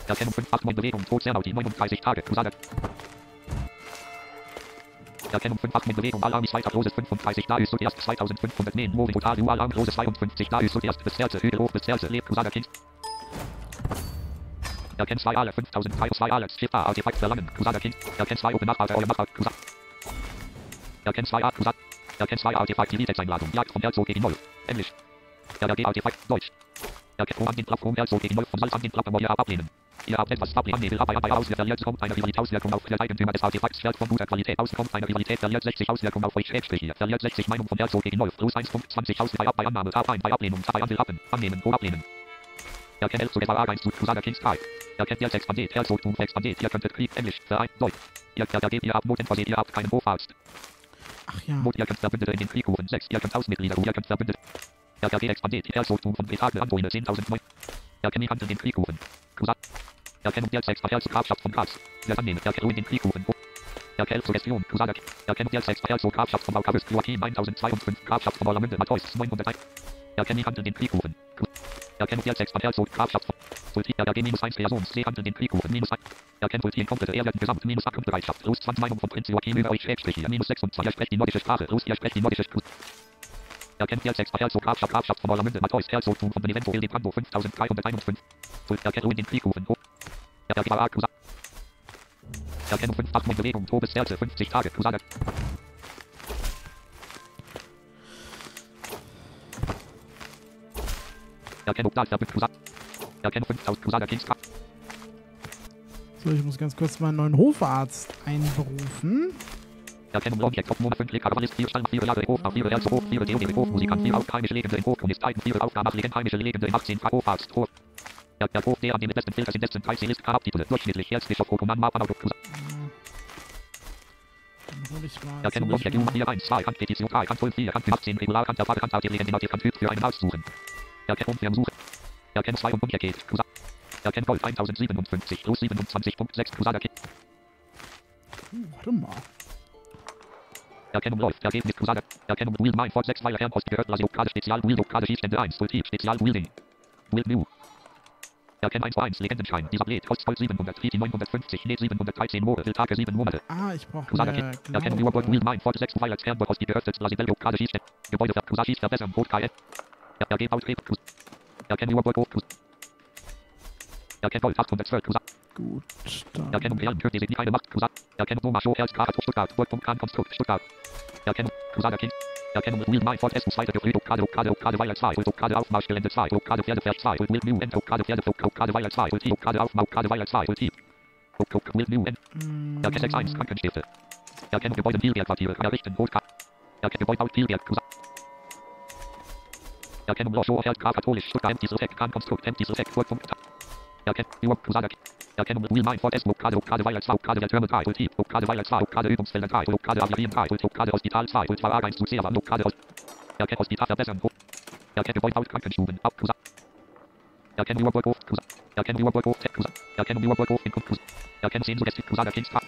Erkennung fünf. acht in Bewegung. Tod Sernauti. neununddreißig Tage. Crusader. Erkennung fünf. acht in Bewegung. Alarm zweiter. Roses fünfunddreißig. Darius zuerst zweitausendfünfhundert. Nen. Moving. Total. Alarm. Roses zweiundfünfzig. Darius zuerst. Besterze. Hügel hoch. Besterze. Lebt. Crusader Kings. Erkennt zwei. Alle. fünftausenddrei. zwei. Alle. vier. A. Artefakt verlangen. Crusader Kings. Erkennt zwei. Open Nachhalter. Eure Nachhalter. Crusader. Erkennt zwei. A. Crusader. Erkennt zwei. Artefakt. Die Litex-Einladung. Jagd vom Herzog gegen null. Englisch. R R G Artefakt. Deutsch. Erkennt Rom an den Graf vom Herzog gegen null. Von Salz an den Graf. Ihr ablehnen. Ihr habt etwas ablehnen will, aber bei Auswirkungen kommt eine Rivalität Auswirkung auf den Eigentümer des Artefakts wird von guter Qualität aus, kommt eine Rivalität verliert sechzig Auswirkung auf euch Schrägstrich hier, verliert sechzig Meinung von Herzog gegen Nolf, Plus eins Komma zwanzig aus bei, bei Annahme, A eins bei Ablehnung, A zwei will appen, annehmen, O ablehnen. Erkennt Herzog etwa A eins zu Crusader Kings drei. Erkennt jetzt expandiert, Herzogtum expandiert, ihr könntet Krieg, Englisch, Verein, Deutsch. Ihr ergebt, ihr habt Noten versehen, ihr habt keinen Hofarzt. Ach ja. Not, ihr könnt Verbündete in den Krieg rufen, sechs, ihr könnt Hausmitglieder, ihr könnt Verbündete. R G expandiert, Herzogtum von Petagel, Anwohner zehntausendneun. Erkennt Hand in den Krieg rufen. Crusader. Erkennung der Sex bei Herzog Grafschaft von Graz. Wir annehmen, Erkennung in den Krieg rufen. Erkennung Suggestion, Crusader. Erkennung der Sex bei Herzog Grafschaft von Baukavist, Joachim eintausendzweiundfünfzig, Grafschaft von Orlamünde, Matthäus neunhunderteins. Erkennung die Hand in den Krieg rufen. Erkennung der Sex bei Herzog Grafschaft von Sultan, R G minus eins, Reasons, See Hand in den Krieg rufen, minus eins. Erkennung Sultan, komplette Erwerten, Gesamt, minus acht, Bereitschaft, Rus zwanzig, Meinung von Prinz Joachim über euch, Schrägstrich hier, minus sechsundzwanzig, ihr sprecht die nordische Sprache, Rus, ihr sprecht die nordische Sprache. Erkennt der Sex bei Herzog Grafschaft, Grafschaft von Orlamünde, Matthäus, Herzogtum von Benevento, Il Brando fünftausenddreihunderteinundfünfzig. Erkennung in den Krieg rufen. R G A Crusader. Erkennung fünf. acht in Bewegung. Tobes Herze. fünfzig Tage. Crusader. Erkennung Dahlverbünd. Crusader. Erkennung fünftausend. Crusader Kings. So, ich muss ganz kurz meinen neuen Hofarzt einberufen. Erkennung Objekt. Kopfnummer fünf. Lekaravalist. vier Stein. vier Jahre. Hof. vier Herz. Hof. vier Deode. Hofmusikant. vier Aufkeimische Legende. In Hofkunst. Eigen. vier Aufgaben. Heimische Legende. In achtzehn. Hofarzt. Hof. Der, der Hof, der an den besten Filters in letzten dreißig ist, K-Haupttitel, durchschnittlich Herzbischof Rokuman Mapanauto Crusader. Erkennung Objekt Nummer vier eins zwei, Kant Petition drei, Kant null vier, Kant achtzehn, Regular, Kant Erfahre, Kant A T, Legendinativ, Kant Typ für einen aussuchen. Erkennung Versuche. Erkennung zwei und umgekehrt, Crusader. Erkennung Gold tausendsiebenundfünfzig, plus siebenundzwanzig Komma sechs, Crusader Kit. Hm, warte mal. Erkennung läuft, Ergebnis Crusader. Erkennung Wild Mine, Fort sechs, Weiler, Herrenpost, gehört, Rasiokade, Spezial, Wild, Okade, Schießstände eins, Kultiv, Spezial, Wilding. Wild New. Erkennt eins zu eins, Legendenschein, Isablet, Kostgold siebenhundert, Riti neunhundertfünfzig, Net siebenhundertdreizehn, Mode, will Tage sieben Monate. Ah, ich brauche Crusader. Erkennt Nürburg, Will Mine, Fort sechs, Weilers, Herrenburg, Hosti, Gehöftet, Lasibel, Okade, Schießstände, Gebäude, Crusader, Schieß, Verbessern, Rot, K F. Erkennt Autrieb, Crusader. Erkennt Nürburg, Rot, Crusader. Erkennt Gold, achthundertzwölf, Crusader. Gut, dann. Erkennung Realm, Kürze, die keine Macht, Crusader. Erkennt Noma, Show, Herz, Karat, Stuttgart, Burg, Punkt, Kahn, Konstrukt, Stuttgart. Erkennt Crusader King. Erkennung Will Mine, Fort S, zweiter Gerät, Okade, Okade, Okade, Weiler zwei, Okade, Aufmarschgelände zwei, Okade, Pferdepferd zwei, Will New, End, Okade, Pferdepferd, Okade, Weiler zwei, Okade, Aufmau, Okade, Weiler zwei, Okade, Will New, End. Erkennt sechs eins, Krankenstifte. Erkennt Gebäude, Pilgerquartiere, errichten, Rotka. Erkennt Gebäude, Out, Pilger, Crusader. Erkennung Loschow, Herz, Katholisch, Stuttgart, Empties, Refekt, Kahn, Konstrukt, Empties, Refekt, Vorpunkt, Erkennt Europe, Crusader. Erkennung Will Mine, Fort S, Okade, Okade, Weiler zwei, Okade, der Türme drei, Okade, Weiler zwei, Okade, Übungsfelder drei, Okade, Aviarien drei, Okade, Hospital zwei, Ultra A eins zu Servan, Okade, Erkennt Hospital verbessern, Erkennt Gebäude, Krankenstuben, Haupt, Crusader. Erkennt Nürburg, Hof, Crusader. Erkennt Nürburg, Hof, Crusader. Erkennt Nürburg, Hof, Crusader. Erkennt Sehnsuggestiv, Crusader, Kings, Kraft.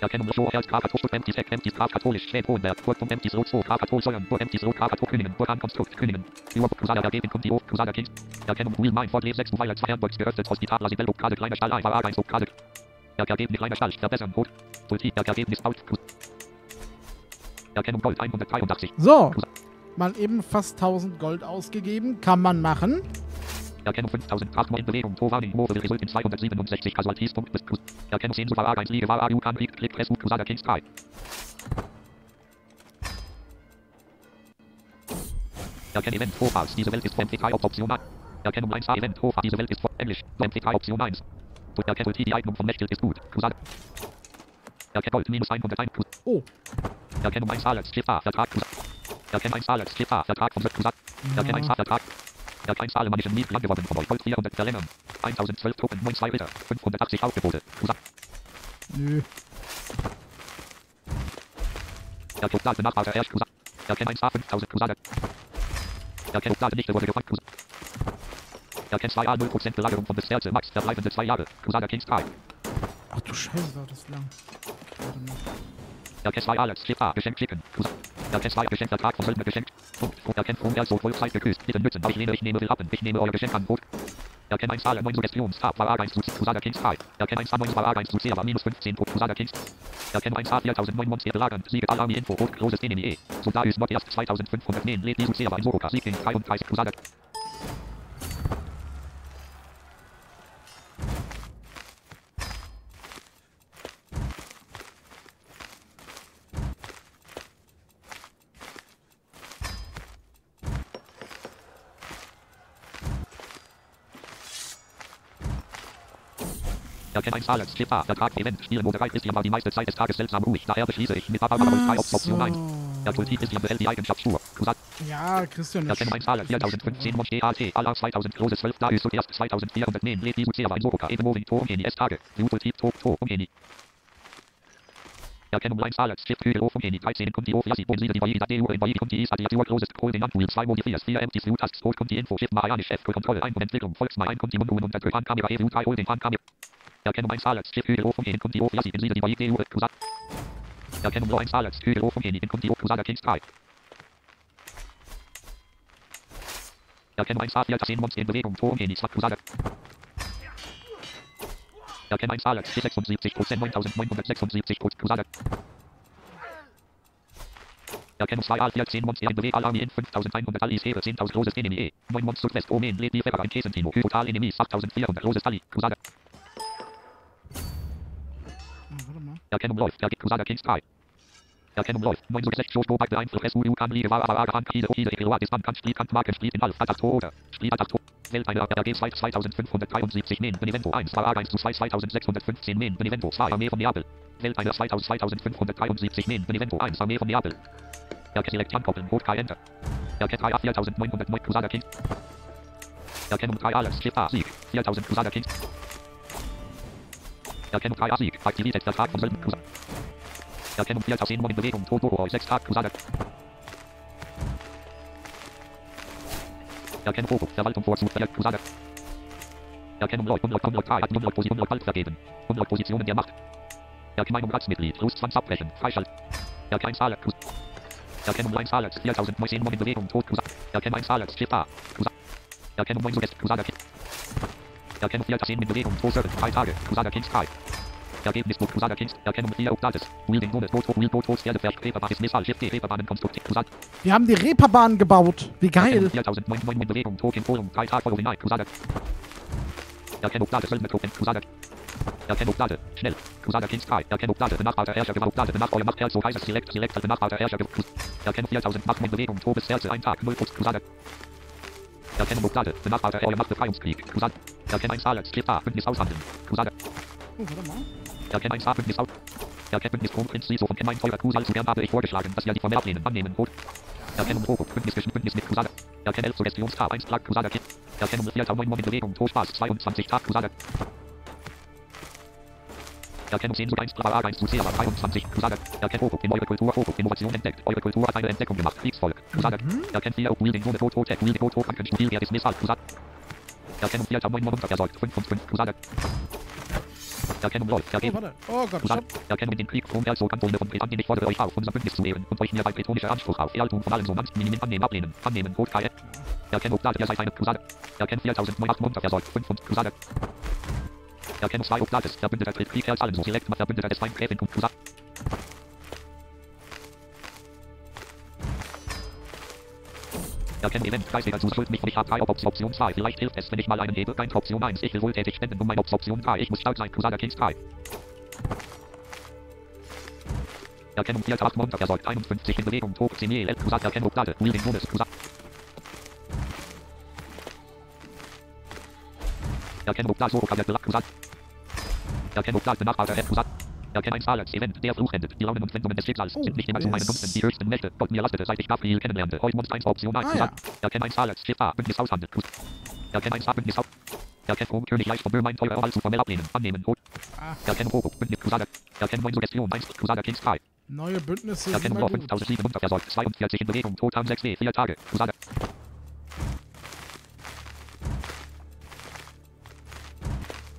Erkennung Loschow, Herz, Graf, Katholisch, Empties, Heck, Empties, Graf, Katholisch, Schwäb, Hohenberg, Burg, vom Empties, Rot, Graf, Katholisch, Seuernburg, Empties, Rot, Graf, Katholisch, Königen, Burg, Ankunft, Königen, Nürburg, Crusader, Ergebnis, kommt die Hof, Crusader, Kings. Erkennung Will Mine, Fort, Lev, sechs, Weiler, zwei, Herrenburgs, Gehöftet, Hospital, Lasibel, Lokade, Kleiner Stall, Eifer, A eins, Lokade. Ergebnis, Kleiner Stall, verbessern, Rot, Sulti, Ergebnis, Out, Erkennung Gold hundertdreiundachtzig. So, mal eben fast tausend Gold ausgegeben. Kann man machen. Erkennung fünftausendachthundert in Bewegung. Tovani, Mobile Result in zweihundertsiebenundsechzig. Casualties-Punkt bis Crusader. Erkennung zehn Super A eins Liga war A U K Krieg, Krieg, Press, Crusader Kings drei. Erkennung Event, Vorfalls. Diese Welt ist von M T K auf Option eins. Erkennung eins A Event, Vorfalls. Diese Welt ist von Englisch. M T K Option eins. Erkennung die Eignung von Mächtel ist gut. Crusader. Erkennung Gold minus hunderteins. Oh. Erkennung eins A als Schiff A. Vertrag Crusader. Erkennung eins A als Schiff A. Vertrag von Crusader. Erkennung eins A Vertrag. Er kann salamannischen Miet lang gewonnen von euch. Gold vierhundert verlängern. tausendzwölf Token, zwölf Ritter. fünfhundertachtzig Aufgebote. Crusader. Nö. Er kann Dalte Nachfahrer erst Crusader. Er kann eins A fünftausend Crusader. Er kann Dalte Nichte wurde gefangen Crusader. Er kann zwei A null Prozent Belagerung von Bestärze Max. Verbleibende zwei Jahre. Crusader Kings drei. Ach du Scheiße, dauert das lang. Warte mal. Er kann zwei A als vier A Geschenk schicken. Crusader. Erkennt zwei Geschenkvertrag von Söldner Geschenk. Punkt. Erkennt Frum Erzog Wolfzeit geküsst. Bitte nützen. Ich nehme, ich nehme will ab. Ich nehme euer Geschenk an. Punkt. Erkennt eins Aler neun Suggestionstab war A eins zu Crusader Kings drei. Erkennt eins A neun war A eins zu C war minus fünfzehn. Crusader Kings. Erkennt eins A viertausendneun Monster belagern. Siege Alarmi Info. Punkt. Großes Enemy E. Soldarius Not erst zweitausendfünfhundert. Nähen lebt die zu C war in Soroka. Sieg gegen dreiunddreißig Crusader. Erkennt eins als Schiff A, Vertrag Event, Spielmoderei Christian war die meiste Zeit des Tages seltsam ruhig, daher beschließe ich mit Papa Mama und drei auf Option eins. Der Kultiv Christian behält die Eigenschaft stur. Ja, Christian ist stur. Erkennt eins als viertausendfünfzehn Monsch D A T, A A zweitausend, Großes zwölf, da ist so erst zweitausendvierhundert, Nähen, Lebt die Sucera war in Soroka, Ebenmoving, Tor, Umgeni, S-Tage, Jukultiv, Tor, Tor, Umgeni. Erkennung eins als Schiff, Kügelhof, Umgeni, dreizehn, Kunti, O, Fiasi, Bonsiede, die Vaida, D U, in Vaida, Kunti, Is, Adiatur, Großes, Kohl, den Antwil, zwei, Modi, vier, vier, Empties, Lutasks, Tod, Kunti, Info, Schiff, Marianisch, F, Kontrolle, ein, Entwicklung, Volksmai, ein, Kunti, Mundungen, Unterdrück, Ankamera, E U, drei, Hol, den Ankamera. Erkennung eins als Schiff Hügelhof von Eni kommt die Ofiasi in Siede die Vaide Ure Crusader. Erkennung eins als Hügelhof von Eni kommt die Crusader Kings drei. Erkennung eins viertausend Monster in Bewegung Tor um Eni zwei Crusader. Erkennung eins als sechsundsiebzig Prozent neuntausendneunhundertsechsundsiebzig Crusader. Erkennung zwei Al vierzehn Monster in Bewegung Alarmi in fünftausendeinhundert Allis Hebe zehntausend Großes Enemy E. neun Monster West Omen lebt die Febber ein Käsentino Total Enemies achttausendvierhundert Großes Alli Crusader. Erkennung läuft, er gibt Crusader Kings drei. Erkennung läuft, neunundsechzig Schoßbobak beeinflusst S U U kann Liege war aber Aran Kide Okide Eroa Disman kann Spiel kann Marken Spiel in Alf Attack Tor oder Spiel Attack Tor Welteiler R G zwei zweitausendfünfhundertdreiundsiebzig Nähen Benevento eins war A eins zu zwei zweitausendsechshundertfünfzehn Nähen Benevento zwei Armee von Neapel Welteiler zweitausendfünfhundertdreiundsiebzig Nähen Benevento eins Armee von Neapel Erkennt direkt ankoppeln, Rot drei Enter Erkennt drei A viertausendneunhundertneun Crusader Kings Erkennung drei Alles Schiff A Sieg viertausend Crusader Kings Erkennung drei A Sieg, Aktivität Vertrag von Sölden Crusader. Erkennung viertausend Mon in Bewegung, Tod Boroi, sechs Tag Crusader. Erkennung Fokus, Verwaltung Vorzug, Verjägt Crusader. Erkennung Leut, Umlaut, Umlaut, drei, hat Umlaut, Position, Umlaut, Halt vergeben. Umlaut, Positionen der Macht. Erkennung Ratsmitglied, Lust, zwanzig abbrechen, Freischalt. Erkennung eins Alex, Crusader. Erkennung eins Alex, viertausendneunzehn Mon in Bewegung, Tod Crusader. Erkennung eins Alex, Schiff A, Crusader. Erkennung neun Sugest, Crusader. Erkennung viertausend in Bewegung, zwei Serben, drei Tage, Crusader Kings drei. Ergebnis Boot Crusader Kings, Erkennung vier Oktates. Wielding Bonus, Boot, Wheel, Boot, Host, Erdefeld, Reeperbahn, ist Missal, Schiff, Reeperbahnen-Konstruktiv, Crusader. Wir haben die Reeperbahn gebaut, wie geil. viertausendneunhundertneun in Bewegung, Tok in Forum, drei Tage, Forum, nein, Crusader. Erkennung Oktates, Söldner, Tok in Crusader. Erkennung Oktate, schnell, Crusader Kings drei. Erkennung Oktate, benachbarter Herrscher, gewalt, Oktate, benach, euer Macht, Herzog, heißes, direkt, direkt, als benachbarter Herrscher, gewalt, Erkennung viertausendneun in Bewegung, Tok bis Herze, ein Tag, null Fuß, Crusader. Erkennung Oktate, benachbarter Herrscher, Macht, Befreiungskrieg, Crusader. Erkennung eins Alex, Schiff A, Bündnis aushandeln, Crusader. Oh, warte mal. Erkennt eins A, Bündnis auf. Erkennt Bündnis Kronprinz Riso von Kenmain Feuer Kusal zu Bern habe ich vorgeschlagen, dass wir die Vermehr ablehnen, annehmen, Rot. Erkennung Robo, Bündnis zwischen Bündnis mit Crusader. Erkennt elf Suggestionstag, eins Tag Crusader Kind. Erkennung viertausendneunhundert in Bewegung, Tor Spaß, zweiundzwanzig Tag Crusader. Erkennung zehn zu eins Brava A eins zu C, aber dreiundzwanzig Crusader. Erkennt Robo, in eure Kultur, Robo, Innovation entdeckt. Eure Kultur hat eine Entdeckung gemacht, Kriegsvolk, Crusader. Erkennt vier auf Wielding ohne Tod, Totec, Wielding ohne Tod, Krankenspiel, der ist Missal, Crusader. Erkennung viertausendneunhundert ersäugt, fünf und fünf Crusader. Erkennung läuft, ergeben. Oh, oh Gott, Crusader. Erkennung den Krieg, Kron, Erzog, Kantone von Britannien. Ich fordere euch auf, unser Bündnis zu nehmen und euch mir bei bretonischer Anspruch auf Erhaltung von allen so manchen Minimum annehmen, ablehnen, annehmen, Rot, K F. Erkennung, Oktate, ihr seid eine Crusader. Erkennung viertausendneunhundert ersäugt, fünf und Crusader. Erkennung zwei Oktates, Verbündeter tritt Krieg, Herz, allen so direkt, Verbündeter des Feindgräfin und Crusader. Erkennen Event Crusader Kings mich nicht ab Option zwei. Vielleicht hilft es, wenn ich mal einen hebe. Kein Option eins. Ich will wohltätig spenden um meine Option drei. Ich muss stark sein. Crusader Kings drei. Erkennung vier acht Montag ersorgt einundfünfzig in Bewegung. Hoch zehn L. Crusader Erkennung Plate. Wielding Bonus. Crusader. Erkennung Plate. So kann der Belag Crusader. Erkennung Plate. Benachbarte F. Crusader. Erkenne ein Sales Event, der Fluch endet. Die Launen und Wendungen des Schicksals sind nicht immer zu meinen Gunsten. Die höchsten Mächte, Gott mir lastete, seit ich Gabriel kennenlernte. Heute muss eins Option eins Crusader. Erkenne ein Sales Schiff A, Bündnis aushandelt. Erkenne ein Sales Bündnis aushandelt. Erkenne Rom, König leicht von Böhmen, teurer Wahl zu formell ablehnen, annehmen, hoch. Erkenne Robo, Bündnis Crusader. Erkenne neun Suggestion eins, Crusader Kings drei. Neue Bündnisse. Erkennung auf fünftausendsiebenhundert unterversorgt. zweiundvierzig in Bewegung, Tod am sechs W, vier Tage, Crusader.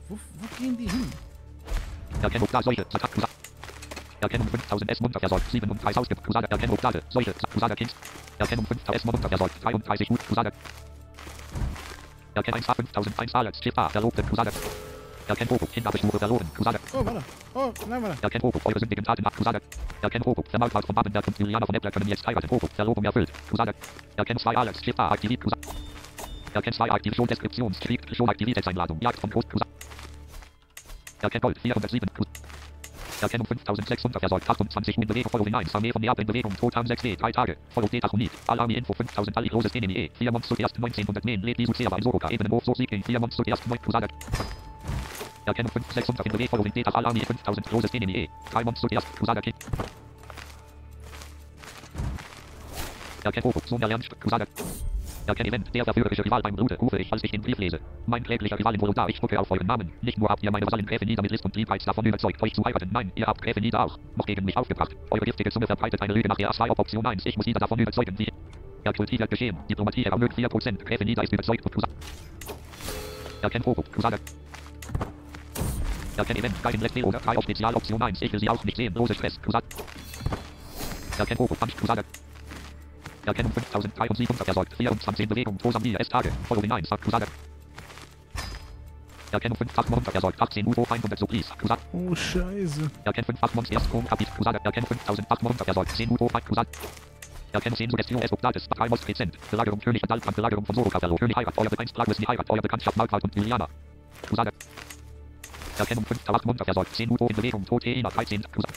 Wo, wo gehen die hin? Erkennung da solche, Sack Crusader. Erkennung fünftausend S munter versorgt. siebenunddreißig ausgibt Crusader. Erkennung Plate, solche, Sack Crusader Kings. Erkennung fünftausend S munter versorgt. dreiunddreißig gut Crusader. Erkennung eins A fünftausendeins Alex Schiff A, verlobte Crusader. Erkennung Robo, Hingabeschwure verloren, Crusader. Oh, warte. Oh, nein, warte. Erkennung Robo, eure sündigen Taten nach Crusader. Erkennung Robo, Vermauthaus von Babenberg und Juliana von Eppler können jetzt heiraten. Robo, Verlobung erfüllt, Crusader. Erkennung zwei Alex Schiff A, aktiviert Crusader. Erkennung zwei Aktivation Deskriptionskrieg, schon Aktivitätseinladung, Jagd von Groß Crusader. Erkennt Gold vierhundertsieben. Erkennung fünftausendsechshundert versorgt. achtundzwanzig in Bewegung. Following eins. Armee von Neapel in Bewegung. Tod am sechs W. drei Tage. Following Detachonit. Alarmi Info fünftausend. Ali großes Enemy. vier Mons zuerst neunzehnhundert. Nähen. Lebt die Suceava in Soroka. Ebenenhof. So Sieg gegen vier Mons zuerst neun. Crusader. Erkennung fünftausendsechshundert in Bewegung. Following Detach. Alarmi fünftausend. Großes Enemy. drei Mons zuerst. Crusader King. Erkennung Fokus. Sohn der Lernstück. Crusader. Erkenne Event, der verführerische Rival beim Blute, rufe ich, als ich den Brief lese. Mein kläglicher Rival im Volontar, ich spucke auf euren Namen. Nicht nur habt ihr meine Vasallen Gräfe nieder mit List und Liebreiz davon überzeugt, euch zu heiraten, nein, ihr habt Gräfe nieder auch noch gegen mich aufgebracht. Eure giftige Zunge verbreitet eine Lüge nach der A zwei auf Option eins, ich muss nieder davon überzeugen, wie... Erkulti wird geschehen, Diplomatie erhöht vier Prozent, Gräfe nieder ist überzeugt und Crusader. Erkenne Foto, Crusader. Erkenne Event, kein Let's Play oder drei auf Spezial Option eins, ich will sie auch nicht sehen, lose Stress, Crusader. Erkenne Foto, Punch, Crusader. Erkennung fünftausenddreihundertsiebzig versorgt. vierundzwanzig in Bewegung. Tosamir S Tage. Following eins. Crusader. Erkennung fünftausendachthundert versorgt. achtzehn U V einhundert Supplies. Crusader. Oh Scheiße. Erkennung fünftausendachthundert erst Chrom Kapit. Crusader. Erkennung fünftausendachthundert versorgt. zehn U V ein Crusader. Erkennung zehn Suggestion S Oblates. drei Most Rezent. Belagerung König Adalbran. Belagerung von Soroka. Verlo. König Heirat. Euer Bekannt. Blagwes. Die Heirat. Euer Bekanntschaft. Malkalt und Juliana. Crusader. Erkennung fünftausendachthundert versorgt. zehn U V in Bewegung. Tod Eina. dreizehn. Crusader.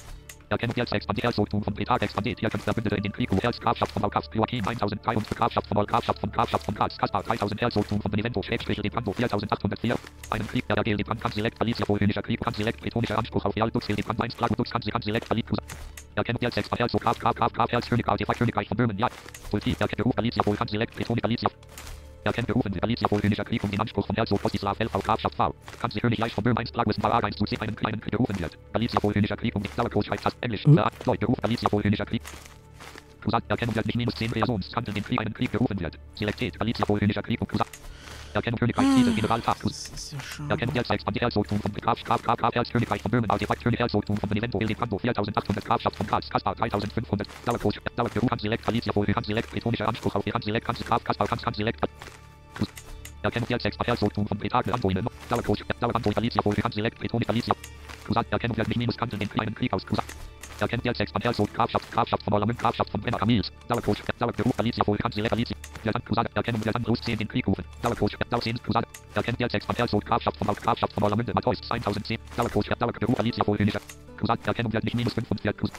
Erkennung Herz expandiert, Herzogtum von Petag expandiert, Herkunft Verbündete in den Krieg, Herz Grafschaft von Valkast, Joachim eintausenddreihundert, Grafschaft von Valkast von Grafschaft von Graz, Kaspar dreitausend, Herzogtum von Benevento, Schrägstriche Lepanto viertausendachthundertvier, einen Krieg der Dagel, Lepan, Kanselekt, Galizia, polnischer Krieg, Kanselekt, bretonischer Anspruch auf Real, Duxel, Lepan, eins, Drago, Dux, Kanselekt, Kanselekt, Galizia, Erkennung Herz expandiert, Herzog, Graf, Graf, Graf, Graf, Herzkönig, Artefakt, Königreich von Böhmen, ja, Kulti, Erkennung Beruf, Galizia, Pol, Kanselekt, bretonischer Galizia, Erkennt berufen, Galizia, polnischer Krieg um den Anspruch von Herzog Rostislav, L V, Grafschaft V. Kanzel König leicht von Böhmen eins, Dragos, Parag eins zu C, einen kleinen Krieg berufen wird. Galizia, polnischer Krieg um den Dauergroßschweiz, fast Englisch, Verrat, Leut, Beruf, Galizia, polnischer Krieg. Crusader, Erkennung wird nicht minus zehn Persons, Kanzel den Krieg einen Krieg berufen wird. Selektät, Galizia, polnischer Krieg um Crusader. Erkennung Königreich, Titel, General, Tag, Crusader. Erkennt Herzeigs an die Herzogtum von Graf, Graf, Graf, Graf, Herzkönigreich von Böhmen, Artefakt, König, Herzogtum von Benevento, El Lepanto, viertausendachthundert, Grafschaft von Graz, Kaspar, dreitausendfünfhundert, Dauergroßschweiz, Dauerberuf, Kanselekt, Galizia, polnischer Kanselekt, bretonischer Anspruch auf Kanselekt, Kanzel, Graf, Kaspar, Kanselekt. Erkennung der sechs Herzogtum von Bretagne Andoine, Dauerkurs, Dauerantoi, Galizia, Volk, Kanselekt, Bretonik, Galizia. Crusader, Erkennung der nicht minus Kanzel den kleinen Krieg aus Crusader. Erkennt der sechs Herzog, Grafschaft, Grafschaft von Orlamund, Grafschaft von Brenner, Camils, Dauerkurs, Dauerberuf, Galizia, Volk, Kanselekt, Galizia. Der Land Crusader, Erkennung der Land Rus zehn den Krieg rufen, Dauerkurs, Dauerzehn, Crusader. Erkennt der sechs Herzog, Grafschaft von Orlamund, Grafschaft von Orlamund, Matthäus, eintausendzehn, Dauerkurs, Dauerberuf, Galizia, Volk, Crusader, Erkennung der nicht minus fünfundvierzig.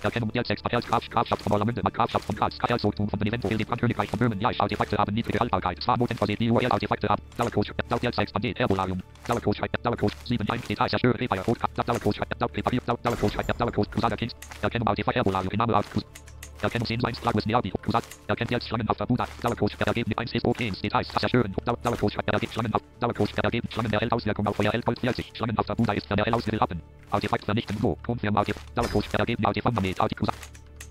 Erkennung der sechs Herzog, Grafschaft von Orlamund, Grafschaft von Graz, Herzogtum von Benevento, El Lepan, Königreich von Böhmen, Jaich, Artefakte haben niedrige Haltbarkeit, zwar notenversehen, die U R L Artefakte haben, Dauerkurs, Dauerzeit, Bandit, Herbularium, Dauerkurs, Dauerkurs, sieben ein Detail, zerstöre, Repair, Rot, Dauerkurs, Dauerpräpariert, Dauerkurs, Dauerkurs, Crusader Kings, Erkennung Artefakt, Herbularium, Name aus Crusader. Erkennung zehn eins, Dragos, Nervi, Crusader, erkennt jetzt schlangenhafter Buddha, Dauerkurs, Ergebnis eins, Hesogens, Details, zerstören, Dauerkurs, Ergebnis schlangenhaft, Dauerkurs, Ergebnis Schlangen der L-Auswirkung auf Feuer L-Gold vierzig, schlangenhafter Buddha ist der L-Ausgelappen, Artefakt vernichten, Wo, Konfirm, Artefakt, Dauerkurs, Ergebnis Artefakt, Artefakt,